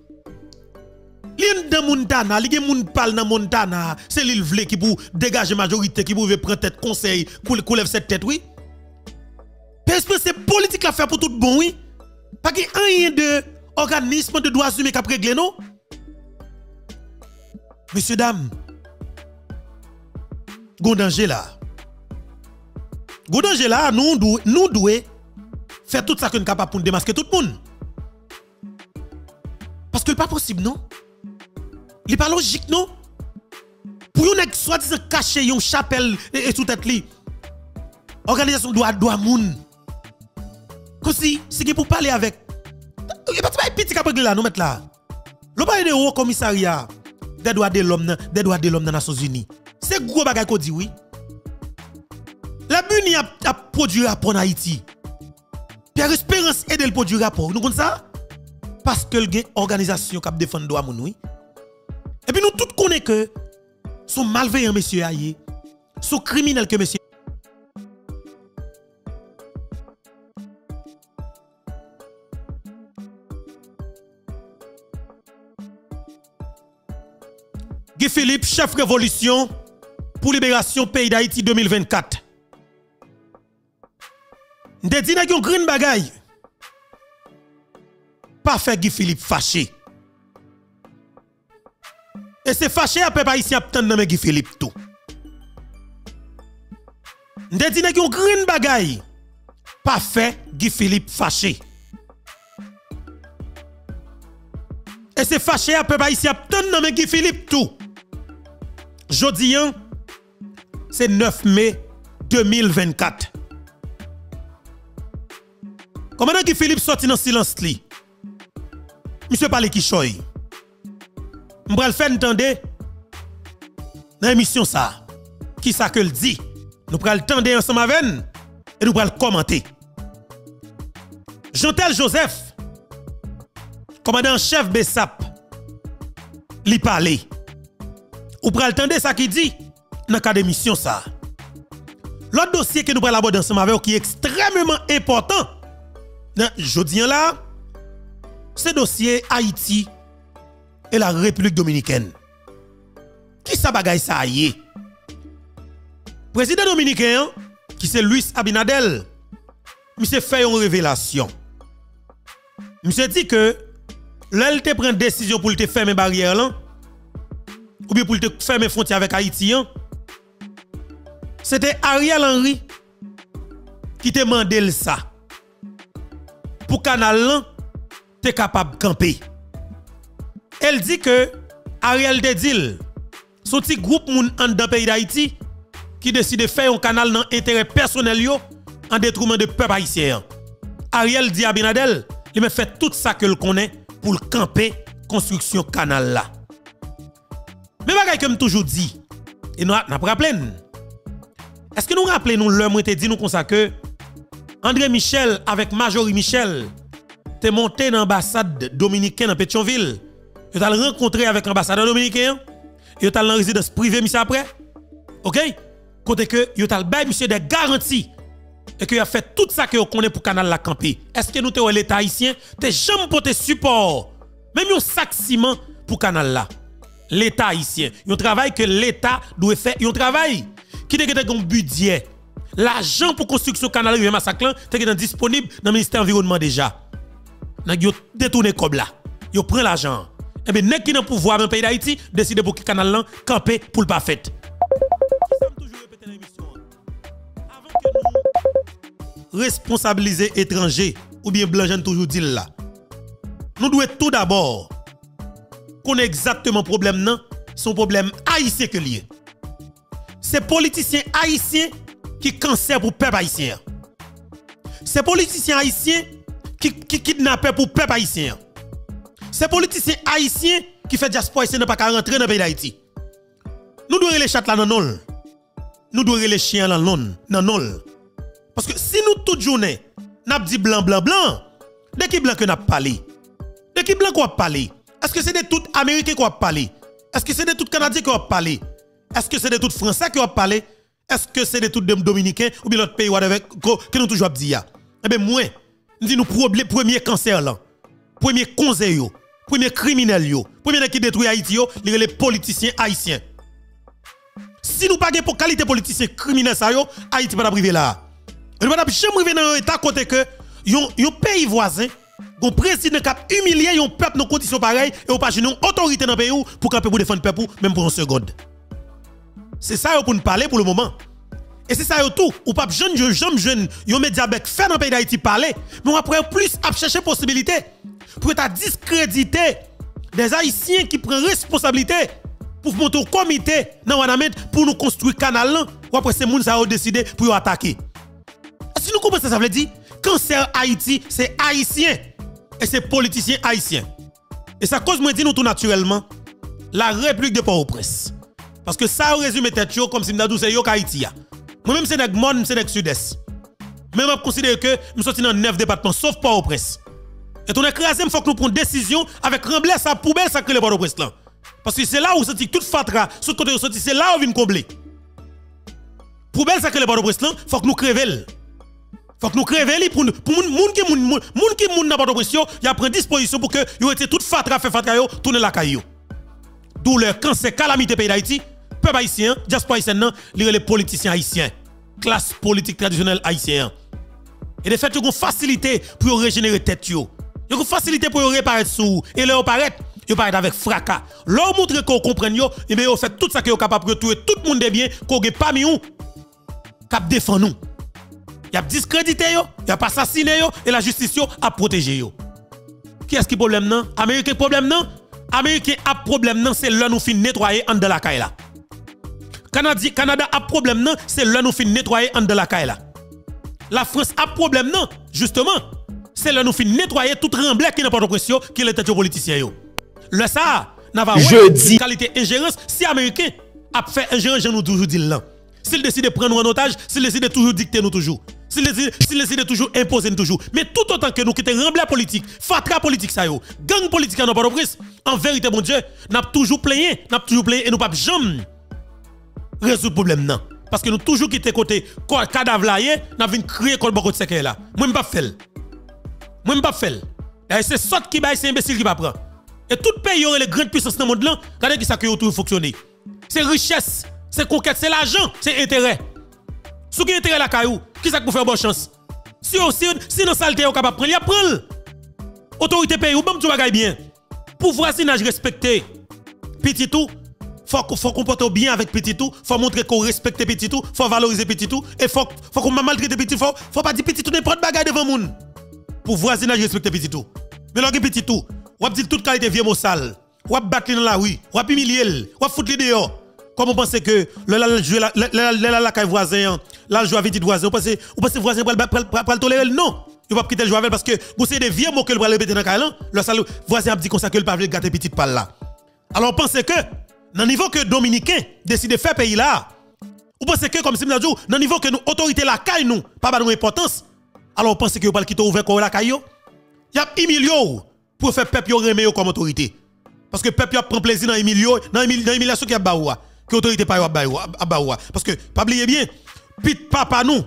Il y a des Montana, il y a des gens qui parlent dans Montana. C'est l'île vle qui pour dégager majorité, qui pour prendre tête conseil, pour lever cette tête, oui. Parce que c'est politique qui a fait pour tout bon, oui. Pas qu'il y a un organisme de droits humains qui a réglé, non? Messieurs, dames, il y a un danger là. Il y a un danger là, nous devons faire tout ça que nous sommes capables pour démasquer tout le monde. Parce que ce n'est pas possible, non? Il n'est pas logique, non? Pour yon nek soi-disant caché yon chapelle et sous tête li. Organisation doit doit moun. Comme si c'est pour parler avec. Il pas pas petit capable là nous mettre là. Le bail de haut commissariat des droits de l'homme des droits de l'homme dans les Nations Unies. C'est gros bagay qu'on dit oui. La B U N I a, a produit rapport en Haïti. Pierre Espérance aide le produit rapport. Nous comprenons ça? Parce que l'organisation organisation qui défend droit moun oui. Et puis nous tous connaissons que sont malveillants monsieur Aïe, sont criminels que monsieur. Guy Philippe, chef révolution pour libération pays d'Haïti deux mille vingt-quatre. Nous disons que nous avons une bagaille. Pas fait Guy Philippe fâché. Et c'est fâché à peu près ici à obtenir de Guy Philippe tout. Nous disons que nous avons une bagaille. Pas fait Guy Philippe fâché. Et c'est fâché à peu près ici à obtenir de Guy Philippe tout. Jodi, c'est neuf mai deux mille vingt-quatre. Comment Guy Philippe sorti dans le silence? Monsieur parle qui choye. Je vais le faire entendre dans l'émission ça. Qui ça que le dit? Nous allons l'entendre ensemble avec nous et nous allons le commenter. Gentel Joseph, commandant en chef B S A P, lui parle. Nous allons l'entendre ça qui dit dans le cas de l'émission ça. L'autre dossier que nous allons aborder ensemble avec qui est extrêmement important, je dis là, c'est le dossier Haïti. Et la République dominicaine. Qui sa bagaille ça y est? Président dominicain, qui c'est Luis Abinader, monsieur fait une révélation. Monsieur dit que l'elle te prend décision pour te fermer barrière là, ou bien pour te fermer frontière avec Haïtien. C'était Ariel Henry qui te demandait ça. Pour canal là, tu es capable de camper. Elle dit que Ariel Dedil, son petit groupe moun en dans pays d'Haïti qui décide de faire un canal dans intérêt personnel yo en détriment de peuple haïtien. Ariel dit Abinader, il me fait tout ça que le connaît pour camper construction canal là. Mais bagay comme toujours dit et nous n'a pas rappelé. Est-ce que nous rappelons nous l'homme était dit nous comme ça que André Michel avec Majorie Michel t'es monté dans l'ambassade dominicaine en Pétionville. Vous allez rencontrer avec l'ambassadeur dominicain. Vous allez en résidence privée, monsieur, après. OK? Côté que vous allez bailler, monsieur, des garanties. Et que vous avez fait tout ça que vous connaissez pour le canal la camper. Est-ce que nous sommes l'État haïtien? Vous jamais porté support. Même un sac ciment pour le canal là. L'État haïtien. Un travail que l'État doit faire. Un travail qui est un budget. L'argent pour construction canal et massacre, est disponible dans le ministère de l'Environnement déjà. Vous détournez comme là. Vous prenez l'argent. Eh bien, nèg qui nan pouvoir dans le pays d'Haïti décide pour que le canal là camper pour le pas fait. Avant que nous responsabiliser étrangers ou bien blancs, j'en toujours dit là. Nous devons tout d'abord connaître exactement le problème nan, son problème haïtien que lié. C'est politiciens haïtiens qui cancer pour peuple haïtien. C'est politiciens haïtiens qui qui kidnappent pour peuple haïtien. C'est politiciens haïtiens qui fait diaspora haïtienne n'a pas qu'à rentrer dans le pays d'Haïti. Nous devons les chats là dans non. nous devons les chiens dans l'on, dans l'on. Parce que si nous toute journée, nous dit blanc, blanc, blanc, de qui blanc que nous parlé? De qui blanc qu'on parlé? Est-ce que c'est de tout Américain qu'on parlé? Est-ce que c'est de tout Canadien qu'on parlé? Est-ce que c'est de tout Français qu'on parlé? Est-ce que c'est de tout Dominicain ou bien l'autre pays que nous toujours dit? Eh bien, moi, nous disons le premier cancer là, premier conseil, premier criminel, premier qui détruit Haïti, les politiciens haïtiens. Si nous ne payons pas pour qualité politicien criminel, Haïti ne va pas arriver là. Nous ne pouvons jamais arriver dans un état côté que un pays voisin, un président qui humilie un peuple dans des conditions pareilles et on n'a pas une autorité dans le pays pour qu'on puisse défendre le peuple, même pour une seconde. C'est ça pour nous parler pour le moment. Et c'est ça tout. Ou pas jeune, jeune, jeune, yon média bec fait dans le pays d'Haïti parler, mais après plus à chercher possibilité pour ta discréditer des Haïtiens qui prennent responsabilité pour monter au comité dans Wanamet pour nous construire canal ou après ces moun ça ont décidé pour attaquer. Si nous comprenons ça, ça veut dire cancer Haïti, c'est haïtien et c'est politicien haïtien. Et ça cause moi dit nous tout naturellement la République de Port-au-Prince. Parce que ça résume tête comme si m'dadou c'est yo Haïti. Moi-même, c'est nèg monde, c'est nèg sud-est. Même je considère que nous sommes dans neuf départements, sauf Port-au-Prince. Et on écrasé, il faut que nous prenions décision avec remblai sa poubelle, ça crée le Port-au-Prince. Parce que c'est là où vous sentez toute fatra, sur côté où vous c'est là où vous venez combler. Poubelle, ça crée le Port-au-Prince, il faut que nous crevelle. Faut que nous crevelle pour nous. Pour moun qui moun dans Port-au-Prince, il a pris disposition pour que vous étiez toute fatra, fait fatra, tourner la caillou. D'où le cancer, calamité pays d'Haïti. Peuple haïtien, diaspora haïtienne, les politiciens haïtiens, classe politique traditionnelle haïtienne. Et de fait, ils ont facilité pour régénérer tête. Ils ont facilité pour réparer sous. Et là, ils paraissent, ils paraissent avec fracas. Leur montre qu'on comprend, et bien, ils fait tout ça qu'ils sont capables de retrouver tout le monde de bien, qu'on n'est pas mis où, qu'ils défendent nous. Ils ont discrédité, ils ont assassiné, et la justice a protégé. Qui est-ce qui a problème non? Américain problème non? Américain a problème non? C'est là nous finissons nettoyer en de la caille là. Canada, Canada a problème non, c'est là nous fin nettoyer en de la caille là. La France a problème non, justement, c'est là nous fin nettoyer tout remblai qui n'a pas de pression, qui est le politicien. Le ça, n'a pas de qualité ingérence, si américain a fait ingérence, je nous toujours dit là. S'il décide de prendre en otage, s'il décide de toujours dicter nous toujours, s'il décide, s'il décide de toujours imposer nous toujours, mais tout autant que nous quittons remblai politique, fatra politique ça yo, gang politique n'a pas de pression, en vérité mon Dieu, n'a toujours plaigné, n'a toujours plaigné et nous pas jamais résoudre le problème non. Parce que nous toujours quitté côté cadavre là, nous avons créé le bon de ce là. Moi, je ne pas faire. Moi, je ne pas faire. Et c'est ça qui va être imbécile qui va prendre. Et tout pays aurait les grandes puissances dans le monde là, regardez qui ça qui autour fonctionner. C'est richesse, c'est conquête, c'est l'argent, c'est intérêt. Sous qui intérêt la caillou, qui ça pour faire bonne chance? Si aussi si dans saleté on capable prendre, il prend. Autorité pays ou même tout bagaille bien. Pouvoisinage respecté. Petit tout. Faut, faut comporter bien avec petit tout, faut montrer qu'on respecte petit tout, faut valoriser petit tout, et faut, faut qu'on maltraite petit tout, faut, faut pas dire petit tout n'importe bagaille devant moun. Pour voisinage respecter petit tout. Mais lorsque petit tout, ou dit toute qualité vieux mot sale, ou battre dans la rue, ou humilier, ou foutre les dehors. Comment penser que le la la la caille voisin, la joue avec petit voisin, ou pensez que voisin va le tolérer? Non, il va pas quitter le jouer avec parce que vous savez des vieux mots que le va répéter dans la caille, le sale voisin a dit qu'on s'accule pas avec gâter petit par là. Alors pensez que dans le niveau que les Dominicains décident de faire pays là, vous pensez que, comme si nous disons, dans le niveau que nous, autorités la caille, nous, pas de importance, alors vous pensez que vous ne pouvez pas ouvrir la caille? Il y a humilié pour faire peuple remet comme autorité. Parce que peuple prend plaisir dans l'humiliation qui a baoua, que l'autorité pas a baoua. Parce que, pas oublier bien, pit papa nous,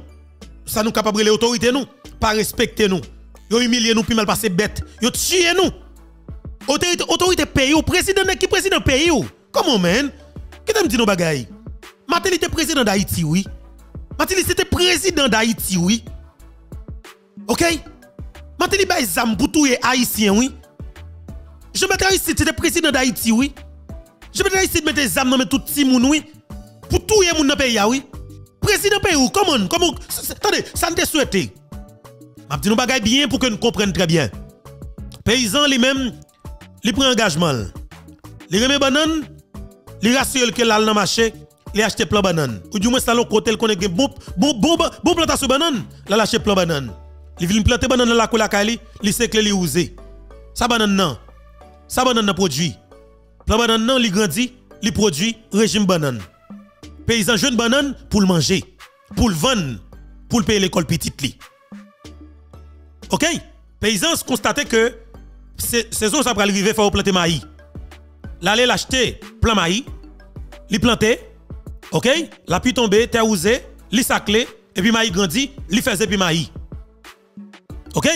ça nous capable les autorités nous, pas respecter nous. Ils humilient nous, puis mal passer bête. Ils tuent nous. Autorité, autorité pays, président qui président pays. Comment, man? Qu'est-ce que tu me dis, nos bagailles? Matel était président d'Haïti, oui. Matel était président d'Haïti, oui. Ok? Matel était Zamboutou et Haïtien, oui. Je mettais Haïti, c'était président d'Haïti, oui. Je mettais Haïti, mettais Zam dans tout petit monde, oui. Pour tout le monde dans le pays, oui. Président pays, oui. Comment? Comment? Attendez, ça ne te souhaite. Je dis nos bagailles bien pour que nous comprenions très bien. Paysans, lui-même, il prend engagement. Les remets bananes. Les rassurent que l'al dans marché, les acheter plein banane. Ou du moins salon côté le connaît bon bon bon bon plantation banane, la lâcher plein banane. Les viennent planter banane dans la cour la cali, les sècle les usé. Ça banane non. Ça banane produit. Plein banane non, il grandit, il produit régime banane. paysan jeune banane pour le manger, pour le vendre, pour le payer l'école petite li. OK? Paysans constatent que saison ça va arriver faire planter maïs. L'aller l'acheter plan maïs, li planter, OK? La pluie tomber, terre usée, li saclé et puis maïs grandit, li faisait puis maïs. OK?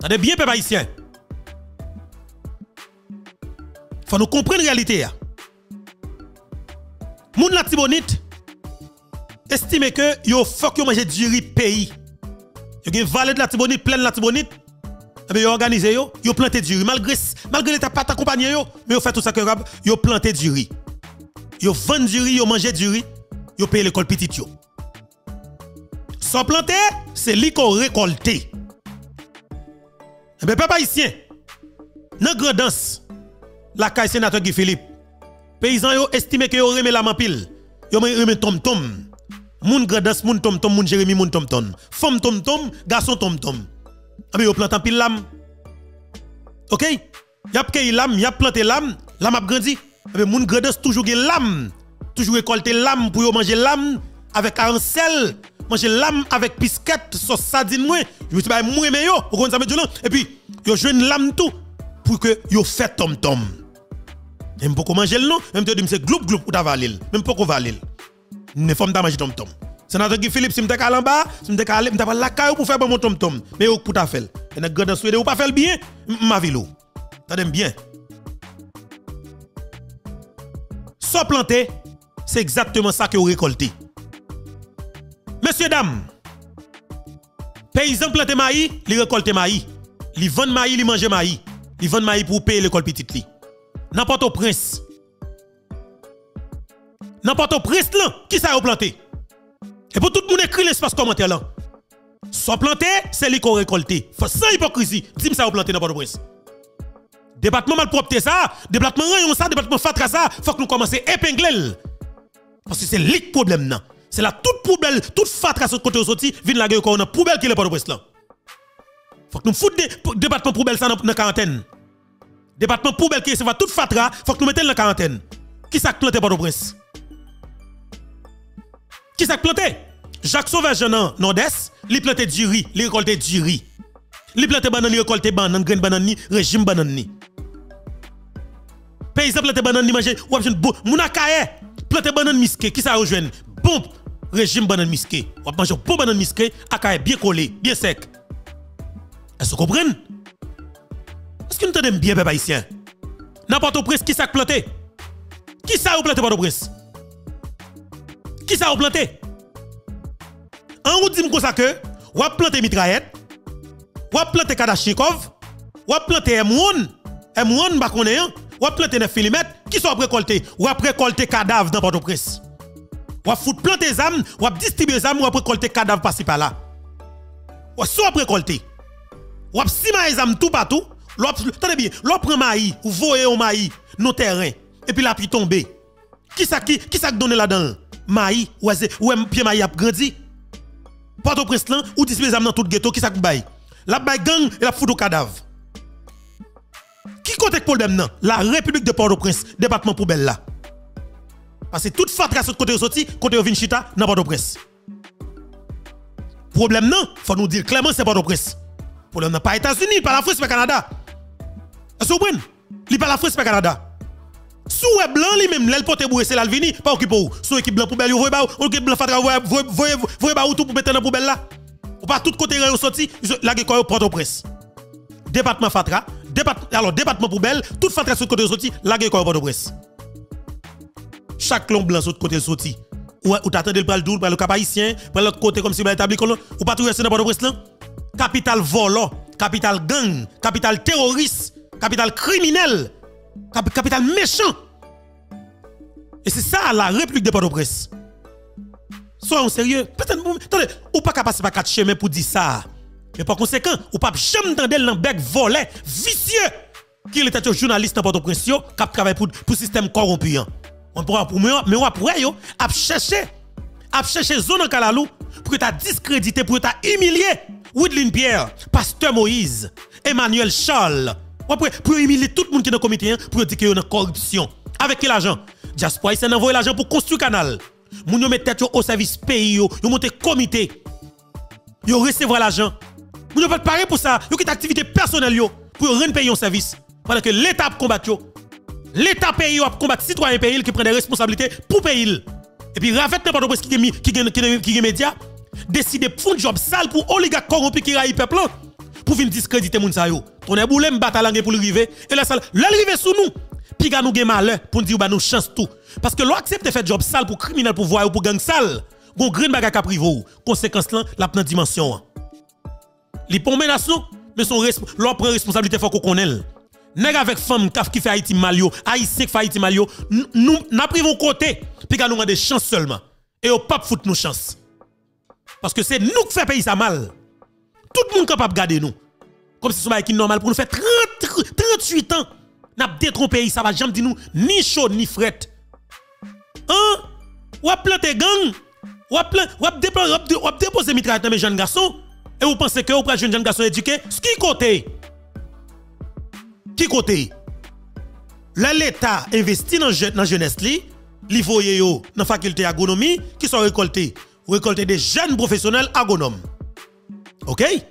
Ça bien peuple haïtien. Faut nous comprendre la réalité. Moun la Tibonite estime que yo fok yo manger du riz pays. Yo gen vallée de la Tibonite, plaine de la Tibonite, mais yo organisé yo, yo planté du riz malgré malgré l'état pas accompagné yo, mais yo fait tout ça que yo planté du riz. Yo vend du riz, yo manger du riz, yo paye l'école petit yo. Sans planter, c'est li qu'on récolté. Mais peuple haïtien, dans grand danse la caille sénateur Guy Philippe, paysan yo estime que yo remet la mampile, yo remet tom tom, moun gredans, moun tom tom, moun Jérémy, moun tom tom, femme tom tom, garçon tom tom. Mais yo plantant pile l'âme. OK? Y a pkey l'âme, y a planté l'âme, l'âme a grandi. Mais moun gredans toujours gen l'âme, toujours récolter l'âme pour yo manger l'âme avec arancel, manger l'âme avec pisquette, sauce sardine moins, je me suis pas moins mais yo, vous connaissez ça me et puis yo jeune l'âme tout pour que yo fait tom tom. Même pas qu'on mange le nom, même te dis c'est gloup gloup ou t'avalil, même pas qu'on valil. Ne femme t'a mangé tom tom. Sénateur Guy Philippe si m'ta calé en bas, si m'ta calé, m'ta pas la caille pour faire bon mon tom tom, mais ou pour t'a fait. Et n'a grand souhait ou pas faire bien, ma ville. T'aime bien. Sans planter, c'est exactement ça que vous récoltez. Messieurs dames, paysans plantent maïs, ils récoltent maïs, ils vendent maïs, ils mangent maïs, ils vendent maïs pour payer l'école petite li. N'importe au prince. N'importe au prince là, qui ça a planté? Et pour tout le monde écrit l'espace commentaire là. Soit planté, c'est lui qu'on récolte. Sans hypocrisie, dis-moi ça a planté n'importe au prince. Débattement malpropre ça, débattement rayon ça, débattement fatra ça, faut que nous commençons à épingler. Parce que c'est lui le problème là. C'est la toute poubelle, toute fatra sur le côté sorti, vient la gueule qu'on a poubelle qui est pas au prince là. Faut que nous foutons des débattements poubelle ça dans la quarantaine. Département poubelle qui va toute fatra, faut que nous mettions la quarantaine. Qui s'est planté par le prince? Qui s'est planté? Jacques Sauvage Jean Nord-Est, il planté du riz, il récolté du riz. Il planté banane, il récolté banane, grain banane ni, régime banane ni. Paysan planté banane ni manger, ou abjoune bon, mounakaye, planté banane misqué, qui s'est rejoint? Bon, régime banane misqué. Ou abjoune bon banane misqué, akaye bien collé, bien sec. Est-ce que vous comprenez? Est-ce que nous t'aimons bien, peuple haïtien? N'importe où prince, qui s'est planté? Qui s'est planté par le prince? Qui s'est planté? En route, dis-moi ça que, ou a planté mitraillette, ou a planté Kadachnikov, ou a planté M un, M un, bah qu'on est un, ou a planté neuf millimètres, qui sont récoltés? Ou a récolté cadavre dans Port-au-Prince? Ou a foutre planté zam, ou a distribué zam, ou a récolté cadavre par-ci par-là? Ou a soit récolté? Ou a simaé zam tout partout? Tenez bien, l'on prend maïs, ou voye au maïs, nos terrains, et puis la pluie tombe. Qui ça qui, qui ça donne là-dedans? Maïs, ou un pied maïs a grandi. Port-au-Prince là, ou disposez dans tout ghetto, qui ça qui baille? La baille gang, et la foudre au cadavre. Qui compte le problème là? La République de Port-au-Prince, département poubelle là. Parce que toute fatra sur le côté de sorti, côté de Vinchita, dans Port-au-Prince. Problème là, faut nous dire clairement c'est Port-au-Prince. Problème là, pas États-Unis, pas la France, pas Canada. Est-ce que vous comprenez? Il n'y a pas la France, pas le Canada. Si vous êtes blanc, lui-même, il porte boué, c'est l'alvini, pas occupé. Si vous êtes blanc poubelle, vous voyez pas, vous êtes blanc fatra, vous voyez pas tout pour mettre dans la poubelle là. Ou pas tout côté, vous sorti, la gueule, vous porte au presse. Département fatra, alors département poubelle, toute fatra sur le côté sorti, la gueule, vous porte au presse. Chaque clon blanc sur le côté sorti, ou t'attendez le bras le doux, le cap haïtien, l'autre côté comme si vous établi, ou pas tout rester dans le porte au presse là. Capital volant, capital gang, capital terroriste. Capital criminel, cap capital méchant. Et c'est ça la République de Port-au-Prince. Soyons sérieux. Attendez, ou pas capable de quatre chemins pour dire ça. Mais par conséquent, ou pas jamais d'entendre l'embêque volet, vicieux, qui était un journaliste dans Port-au-Prince, qui travaille pour le système corrompu. On pourra pour moi, mais on pourrait à chercher, à chercher zone en Kalalou, pour que tu as discrédité, pour que tu as humilié Woodline Pierre, Pasteur Moïse, Emmanuel Charles. Pour humilier tout le monde qui est dans le comité, pour dire qu'il y a une corruption. Avec quel argent? Diaspora haïtienne envoie l'argent pour construire canal. Moun yo met tête au service pays yo, yo monte comité. Yo recevoir l'argent. Moun yo pas pareil pour ça, yo kit activité personnelle yo pour rendre pays en service. Pendant que l'État combat yo. L'État pays yo a combattre citoyen pays qui prend des responsabilités pour pays. Et puis Ravette n'importe quoi qui qui qui qui média décider pour un job sale pour oligarque corrompu qui raille peuple pour venir discréditer moun sa yo. Ton est boule me batalangue pour le river et la salle le river sous nous. Puis nous gagne malheur pour dire bah nous chance tout parce que l'on accepte faire job sale pour criminel pour voir ou pour gang sale. Gon green baga ka privo. Conséquence là la prend dimension. Les pon menace nous mais son l'on prend responsabilité faut qu'on connaît. Nèg avec femme kaf qui fait Haïti mal yo, Haïti qui fait Haïti mal yo, nous n'a privons côté puis nous rendre chance seulement et au pas foutre nous chance. Parce que c'est nous qui fait pays ça mal. Tout le monde capable garder nous. Comme si c'est normal pour nous faire trente, trente-huit ans. N'a détrompé pays ça va jamais dire nous ni chaud ni fret. Hein? Ou a planté gang, ou a planté, ou a déposé mitraille dans mes jeunes garçons et vous pensez que vous prenez jeune jeune garçon éduqué, ce qui côté? Qui côté? L'État investit dans la jeunesse li, li voye yo dans faculté agronomie qui sont récoltés, récolter des jeunes professionnels agronomes. OK? Est-ce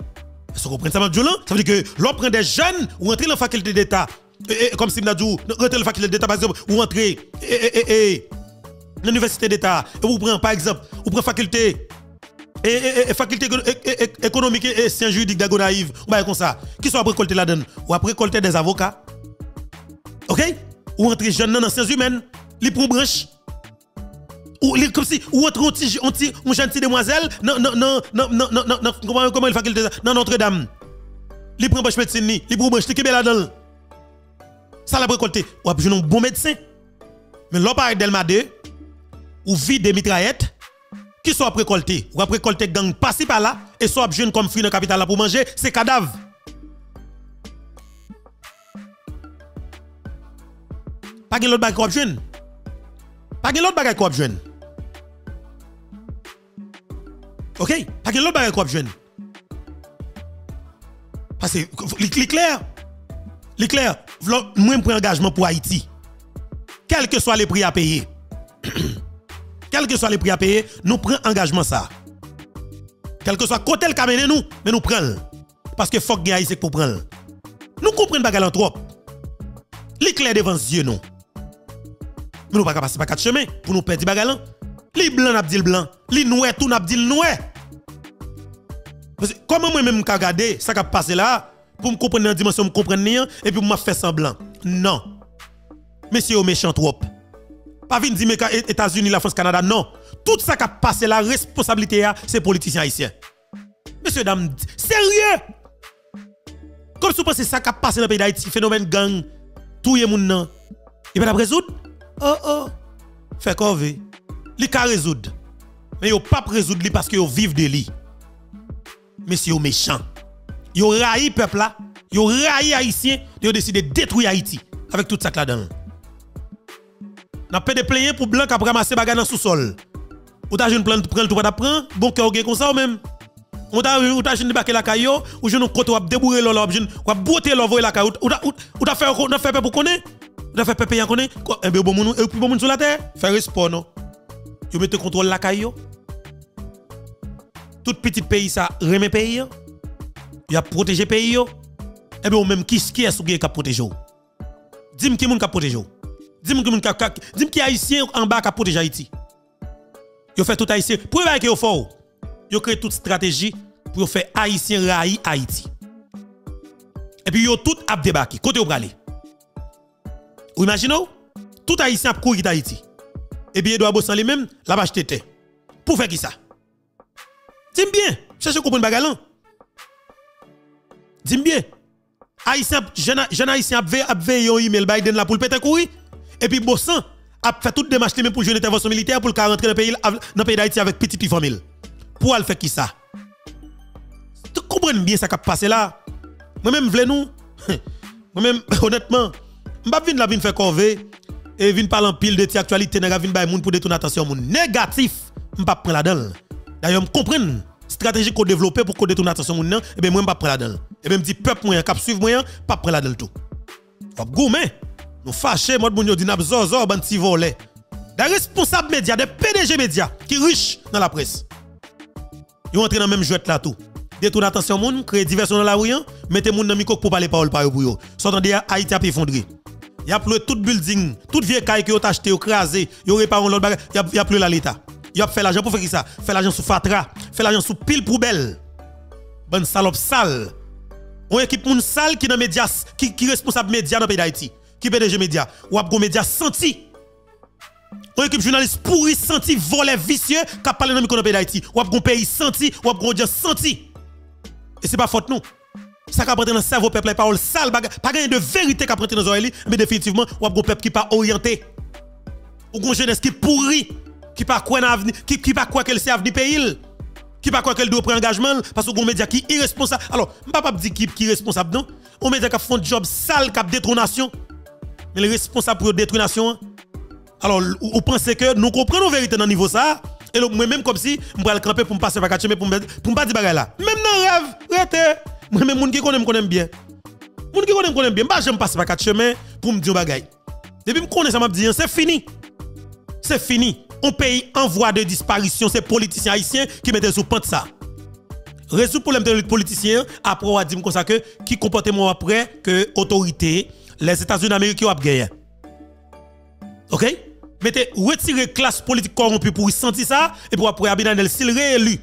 que vous comprenez ça m'a dit là? Ça veut dire que l'on prend des jeunes ou entrer dans la faculté d'État. Et, et, comme si nous avons rentré le faculté d'État, par exemple, ou entrer l'université d'État, et vous prenez, par exemple, vous prenez faculté, et, et, et, faculté économique et sciences juridiques d'Agonaïve, ou bien comme ça, qui sont après récolter là-dedans, ou après récolter des avocats, ok? Ou entrer jeune dans les sciences humaines, les pour branche, ou les, comme si, ou entrer une jeune demoiselle, non, non, non, non, non, non, non, comment, comment, la faculté d'État, non, Notre-Dame, les pour branche médecine, les pour branche, les qui est là-dedans. Ça l'a récolté. Ou a besoin d'un bon médecin. Mais l'on parle d'Elmade, ou vide des mitraillettes, qui sont récoltées. Ou a récolté gang passé par là, et soit besoin comme fruit dans la capitale pour manger, c'est cadavre. Pas de l'autre bagage qu'on a besoin. Pas de l'autre bagage qu'on a besoin. Ok? Pas de l'autre bagage qu'on a besoin. Parce que, clair. Les clairs, moi prends engagement pour Haïti. Quel que soit les prix à payer. Quel que soit les prix à payer, nous prenons engagement ça. Quel que soit côté le caméné nous, mais nous prenons. Parce que faut que Haïti pour prendre. Nous comprenons pas galant trop. Les clairs devant yeux nous. Mais nous pas passer par quatre chemins pour nous perdre bagalant. Les blancs n'a dit le blanc, les noirs tout n'a dit le noir. Comment moi même regarder ça qui passe là? Pour me comprendre la dimension, me comprendre rien, et puis me faire semblant. Non. Monsieur, méchant trop. Pas venir dire que États-Unis, la France, Canada, non. Tout ça qui a passé, la responsabilité, c'est politiciens haïtiens. Monsieur, dame, sérieux? Comme si vous pensez ça qui a passé dans le pays d'Haïti, phénomène gang, tout le monde, il va pas résoudre? Oh oh. Fait qu'on veut. Il va résoudre. Mais il ne va pas résoudre parce qu'il vit de lui. Monsieur, méchant. Yo raï peuple là, yo raï haïtien, yo décidé de détruire Haïti avec tout ça là-dedans. N'a pas de player pour blanc après ramasser bagarre dans sous-sol. Ou t'as une plan de prendre tout pas prendre, bon cœur gain comme ça ou même. On t'a ou t'as une débarquer la caillou, ou je nous côté ou débourer l'eau, ou botter l'eau voler la caillou, ou t'as fait on fait pour connait, on fait payer connait, un bon monde et plus bon monde sur la terre, faire respect non. Yo mettez contrôle la caillou. Tout petit pays ça remet pays. Il a protégé le pays. Et bien, même qui est-ce qui a protégé? Dis-moi qui a protégé. Dis-moi qui est haïtien en bas qui a protégé Haïti. Il a fait tout haïtien. Pour que vous fort, il a créé toute stratégie pour faire haïtien raï Haïti. Et puis, il a tout débarqué. Côté où vous allez. Vous imaginez? Tout haïtien a couru d'Haïti. Et bien, il doit bosser lui-même, la bâche tête. Pour faire qui ça? Dis-moi bien. Cherchez à comprendre le bagalan. Dis-moi bien, Haïtien, jeune Haïtien a veillé un email Biden là pour le péter courir. Et puis Bossan a fait toute démarche même pour jouer une intervention militaire pour le rentrer dans le pays, dans le pays d'Haïti avec petite famille. Pour elle faire qui ça? Tu comprends bien ça qui a passé là? Moi-même, je nous. Moi-même, honnêtement, je ne viens pas de faire corvée et je ne parle pas en pile de tes actualités. Je ne viens pas de pour détourner l'attention. Négatif, je ne prends pas là-dedans. D'ailleurs, je comprends. Stratégie qu'on développe pour qu'on détourne l'attention moun nan, et bien moi je ne vais pas prendre la dedans. Et bien je dis peuple moyen, cap suivre moyen, pas prendre la dedans tout. Vous avez goûté, Nous fâchés, moi, nous disons, nous avons un petit volet. Des responsables médias, des P D G médias, qui riches dans la presse. Ils entrent dans le même jeu là tout. Détournez attention, moun, créez diversion dans la rue, mettez moun dans le micro pour parler parole par vous. S'entendez, Haïti a effondré. Il y a plus tout building, toute vieille caille que vous achetez, vous crasez, vous réparez l'autre bagage, il y a plus l'État. Il y a fait l'argent pour faire ça. Fait l'argent sous fatra, fait l'argent sous pile poubelle. Bonne salope sale. On équipe moun sale qui dans médias, qui qui responsable médias dans le pays d'Haïti, qui P D G médias, ou abgo médias senti. On équipe journaliste pourri senti, volé vicieux, qui parle dans le micro dans le pays d'Haïti, ou abgo pays senti, ou abgo audience senti. Et c'est pas faute nous. Ça qui a dans le cerveau peuple, les paroles sales, pas gagner de vérité qui a dans les oreilles, mais définitivement, ou abgo peuple qui pas orienté. Ou gon jeunesse qui pourri, qui pas quoi avenir, qui qui pas quoi qu'elle sait avenir pays. Qui pas quoi qu'elle doit prendre engagement parce qu'on média qui irresponsable. Alors, je ne peux pas dire qui est responsable, non. On média qui font job sale, qui a détronation. Mais les responsables pour détronation. Alors, vous pensez que nous comprenons la vérité dans le niveau ça. Et moi-même, comme si je vais le camper pour me passer par quatre mais pour me pas dire bagarre là. Même dans le rêve, arrêtez. Moi-même, les gens qui me connaissent bien. Les gens qui me connaissent bien, je ne passe pas quatre chemins pour me dire bagarre. Depuis que je connais ça, je me dis, c'est fini. C'est fini. Un pays en voie de disparition, c'est politiciens haïtiens qui mettent sous pente ça. Résoudre le problème des politiciens, après on a dit comme ça que qui comporte moi après que autorité, les États-Unis d'Amérique ont gagné. OK? Mettez retirer classe politique corrompue pour sentir ça et pour après Abinader s'il réélu.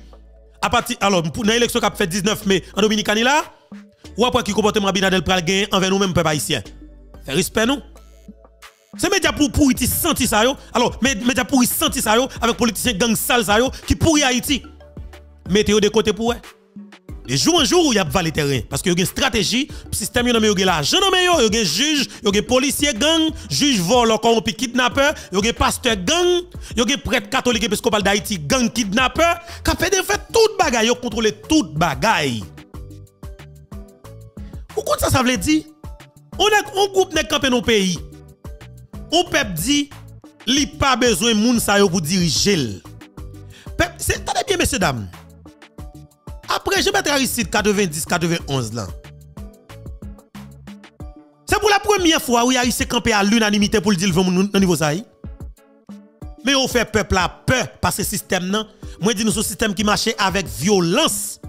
À partir alors pour l'élection qui a fait dix-neuf mai en Dominicanie là, ou après qui comportement Abinader pral gagner envers nous mêmes peuple haïtien. Fait respect nous. C'est média pour pourri ti senti ça yo. Alors, média pourri senti ça yo avec politicien gang sale ça yo qui pourri Haïti. Mettez-vous de côté pour eux. Et jour en jour, il y a valé terrain parce que y a une stratégie, système yo nan yo gen l'argent nan men yo, yo gen juge, yo gen policier gang, juge voleur corrompu kidnappeur, yo gen pasteur gang, yo gen prêtre catholique épiscopal d'Haïti gang kidnappeur, ka fait de fait toute bagaille, yo contrôler toute bagaille. Ou quoi ça ça veut dire? On est on groupe nèg camper dans pays. On peuple dit, il n'y a pas besoin de moun sa yo pour diriger. Tenez bien, messieurs, dames. Après, je mettrai ici quatre-vingt-dix quatre-vingt-onze. C'est pour la première fois où il y a eu ce campé à l'unanimité pour le dire au niveau ça. Mais on fait peuple à peur parce que ce système, non. Moi, dis nous, ce système qui marchait avec violence.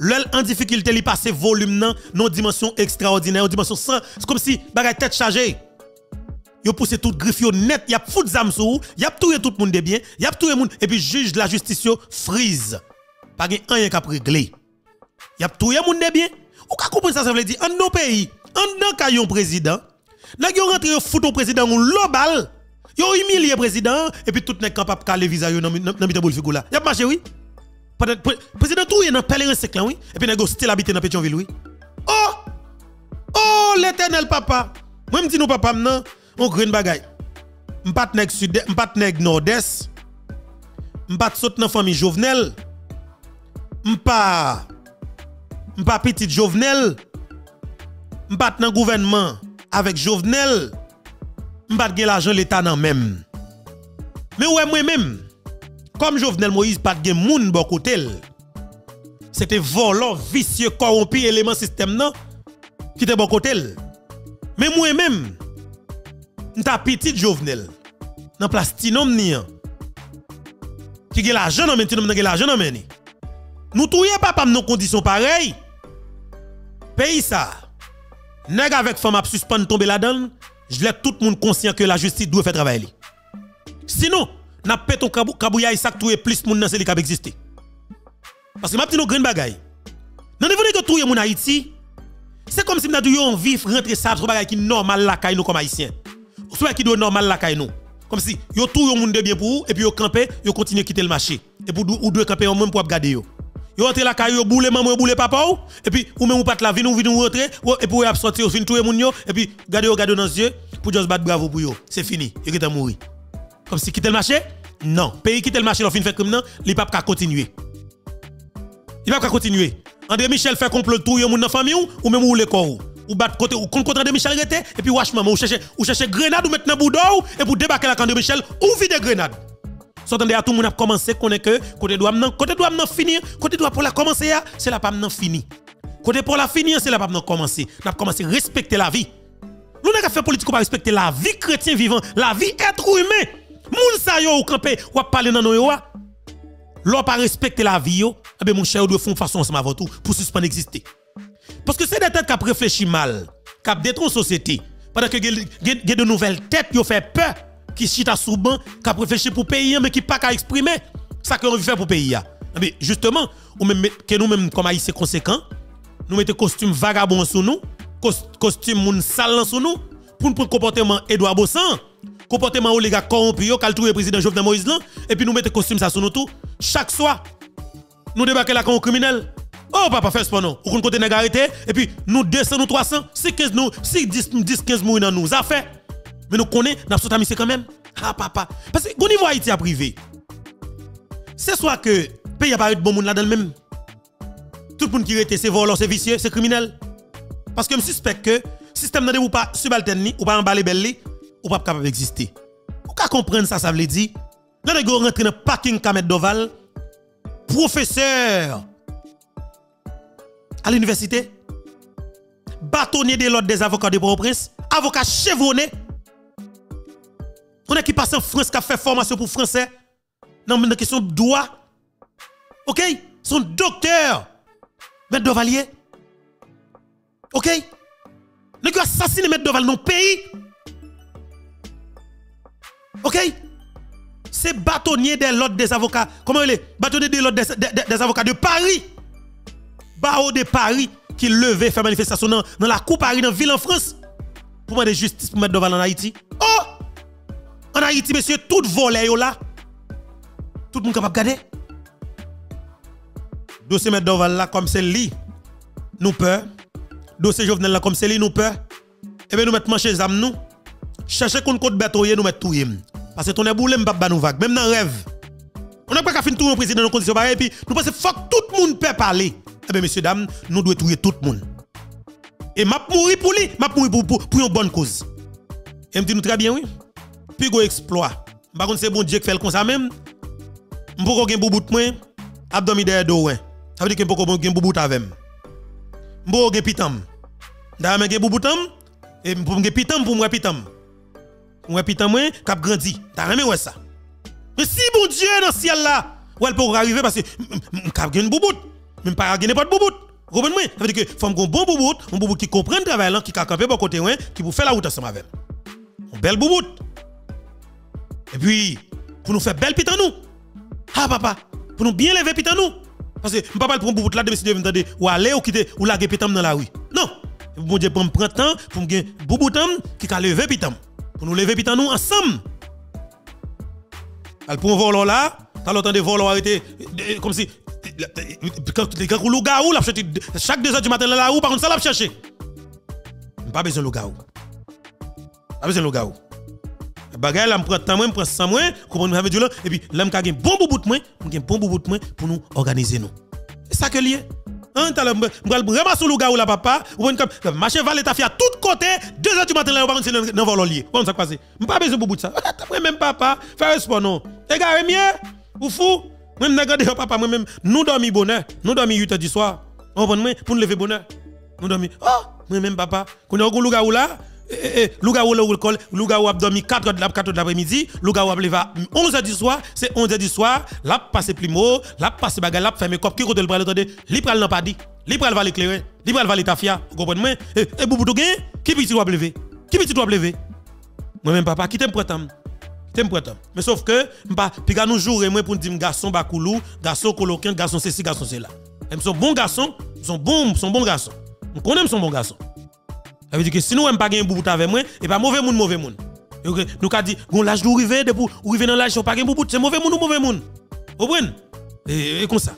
L'œil en difficulté, il passe volume, non, non, dimension extraordinaire, dimension sans. C'est comme si, bagaille tête chargée. Yo pousse tout griffe yo net, y a fout zam sou, y a touye tout moun de bien, y a touye moun et puis juge de la justice yo frise. Pas gen rien k'ap régler. Y a touye moun de bien. Ou ka comprendre ça ça veut dire en nos pays, en dans ka yon président, nan yo rentre yo fout ton président ou l'obal, yo humilier président et puis tout nèg capable caler visage yo nan nan mitan boule figou la. Y a marché oui. Président touye nan pèlerin cinq là oui et puis nèg yo still habiter nan Pétionville oui. Oh! Oh l'Éternel papa. Moi me dis nous papa m'nan on green bagay. M'pat nèg sud, m'pat nèg nord-est. M'pat saute nan famille Jovenel. M'pa m'pa petit Jovenel. M'pat nan gouvernement avec Jovenel. M'pat gen l'argent l'état nan même. Mais ouais moi même comme Jovenel Moïse pat gen moun bon côté. C'était volant, vicieux, corrompu élément système nan qui était bon côté. Mais moi même ta petite Jovenel dans place tinom ni qui gè l'argent nan men tinom nan gè l'argent nan men nous touye papa dans conditions pareilles pays ça nèg avec femme a suspend tomber là-dedans je laisse tout monde conscient que la justice doit faire travailler sinon n'a péton kabouya ça touye plus monde dans c'est qui exister parce que m'a dit nos grande bagaille nan devone que touye moun Haïti c'est comme si m'a dit on vivre rentrer ça trop bagaille qui normal la caille nous comme haïtien. Soit qui doit normal la caille nous. Comme si yo tout yon moun de bien pour et puis yo camper, yo continue quitter le marché. Et pour ou doit camper même pour garder yo. Yo rentre la caille yo boule maman yo boule papa ou et puis ou même ou pat la vie nous vinn ou rentrer et pour y sortir ou fin tout moun yo et puis garder yo garder dans les yeux pour just bat bravo pour yo. C'est fini, yo ki tan mouri. Comme si quitter le marché? Non, pays quitter le marché l'on fin fait comme non, li pa ka continuer. Il pa ka continuer. André Michel fait complot tout yon moun dans famille ou ou même ou le corps. Ou bat côté ou contre André Michel rete et puis wash maman ou chercher ou chercher grenade ou mettre dans boudou et pour débarquer la André Michel ou vide grenade. S'entendez à tout monde a commencé connait que côté droit nan côté droit nan finir côté droit pour la commencer c'est la pam nan fini. Côté pour la finir c'est la pam nan commencer. N'a commencé respecter la vie. Nous n'a ka fait politique pas respecter la vie chrétien vivant, la vie être humain. Moun sa yo ou camper ou parler dans nous a. L'on pas respecter la vie yo, eh ben mon cher, doit faire façon ensemble avant tout pour suspendre exister. Parce que c'est des têtes qui réfléchissent mal, qui détruisent la société, pendant que y a de nouvelles têtes qui fait peur, qui chita sous banc, qui réfléchissent pour payer mais qui pas qu'à exprimer ça que on veut faire pour payer. Mais justement, ou même que nous même comme haïtiens conséquents, nous mettons costume vagabond sur nous, costume moun sale sur nous pour nous comportement Edouard Bossan, comportement où les gars corrompus qui trouvé président Jovenel Moïse là et puis nous mettons costume ça sur nous tout chaque soir. Nous débarquons là comme un criminel. Oh papa fais pas non. Ou qu'on côté n'arrêter et puis nous deux cents nous trois cents, si quinze nous, si dix quinze mourir dans nous, ça fait. Mais nous connaissons n'a sorti quand même. Ah papa, parce que au niveau Haïti à privé. C'est soit que pays a pas eu de bon monde là dans le même. Tout le monde qui rete, c'est volant, c'est vicieux, c'est criminel. Parce que je suspecte que le système n'a pas subalterné, ou pas emballé belle, ou pas capable d'exister. Vous pouvez comprendre ça, ça veut dire. Là, les gars rentrent dans le parking Kamet Doval, professeur à l'université, bâtonnier de l'ordre des avocats de Port-au-Prince, avocat chevronné. On a qui passe en France, qui a fait formation pour français. Non, mais la question de droit. Ok? Son docteur, Maître Dovalier. Ok? Nous avons assassiné Maître Doval dans le pays. Ok? C'est bâtonnier de l'ordre des avocats. Comment il est? Bâtonnier de l'ordre des, des, des avocats de Paris. Barreau de Paris qui levait, fait manifestation dans, dans la Cour Paris, dans la ville en France. Pour demander justice pour Maître Doval en Haïti. Oh! En Haïti, monsieur, tout volé là. Tout le monde capable de regarder. Dossier Maître Doval là comme c'est lui, nous peur. Dossier Jovenel là comme c'est lui, nous peur. Et bien nous mettre manche les âmes nous. Chercher qu'on compte batoyer, nous mettre tout. Parce que ton éboulé m'a pas nous vague. Même dans le rêve. On n'a pas qu'à finir tout le président dans nos conditions pareilles. Et puis nous pensons que tout le monde peut parler. Eh bien messieurs, dames, nous devons tuer tout le monde. Et m'a mourir pour lui, m'a mourir pour, pour, pour une bonne cause. Et me dit nous très bien, oui. Puis go exploit. Par contre, c'est bon Dieu qui fait le comme ça même. M'pour qu'on gagne bout de moi, abdomen derrière dos. Ça veut dire que je suis un boubout avec moi. Je suis un pitam. D'ailleurs, je suis un boubout et je suis un pitam pour moi pitam. Moi pitam moi cap grandi. T'as rien ouais ça. Mais si bon Dieu dans le ciel là, ouais pour arriver parce que cap gagne boubout, même pas gagne pas de boubout. Comprenez-moi. Ça veut dire que faut un bon boubout, un boubout qui comprend le travail là, qui cap camper bon côté ouais, qui pour faire la route ensemble avec. Un bel boubout. Et puis pour nous faire belle pitam nous. Ah papa, pour nous bien lever pitam nous. Parce que je ne peux pas prendre pour là de décider de ou aller ou quitter ou laguer pitam dans la rue. Non. Bon Dieu, pour me prendre temps pour me gagner bouboutam qui a levé pitam. Pour nous lever pitam nous ensemble. Al pour voler là, t'as l'autant de voler arrêter comme si quand les gars roulent gaou, la chercher chaque deux heures du matin là la rue par contre ça l'a chercher. Pas besoin de gaou. Pas besoin de gaou. Bagay là me prend temps moi, me prend cent moi, comprendre ça veut dire là et puis là me ka gen bon boubout moi, me gen bon boubout moi pour nous organiser nous. C'est ça que lié. Hein t'allais me ramasser le gars ou la papa, ou on marcher valet ta fille à tous côtés, deux heures du matin là on va continuer dans voler lié. Comment ça passer? Me pas besoin boubout ça. Après même papa, faire respect non. Égaré mien, ou fou, moi me regarder papa moi même, nous dormi bonheur, nous dormi huit heures du soir. On prend moi pour nous lever bonheur. Nous dormi. Oh, moi même papa, qu'on a le gars ou là. Louga ou l'alcool, Louga ou abdomi quatre heures de l'après-midi, Louga ou ableva onze heures du soir, c'est onze heures du soir, là passe plimo, là passe bagay, là ferme cop, qui rote le bras l'autre, li pral nan padi, li pral valer l'éclairer, li pral valer tafia, vous comprenez? Et bouboutou gen, qui petit doit lever? Qui petit doit lever? Moi-même papa, qui t'aime prêtam? Qui t'aime prêtam? Mais sauf que, m'pa, piga nous jour et moi pour dire garçon bakoulou, garçon coloquin, garçon ceci, garçon cela. Ils sont bons garçons, ils sont bons, sont bons garçons. On connaît son bon garçon. Ça veut dire que si nous n'aimons pas gagner boubout avec moi, et pas mauvais monde, mauvais monde. Nous avons dit, on lâche d'où river, de pour river dans l'âge, on pas gagner boubout, c'est mauvais monde ou mauvais monde. Vous comprenez? Et comme ça.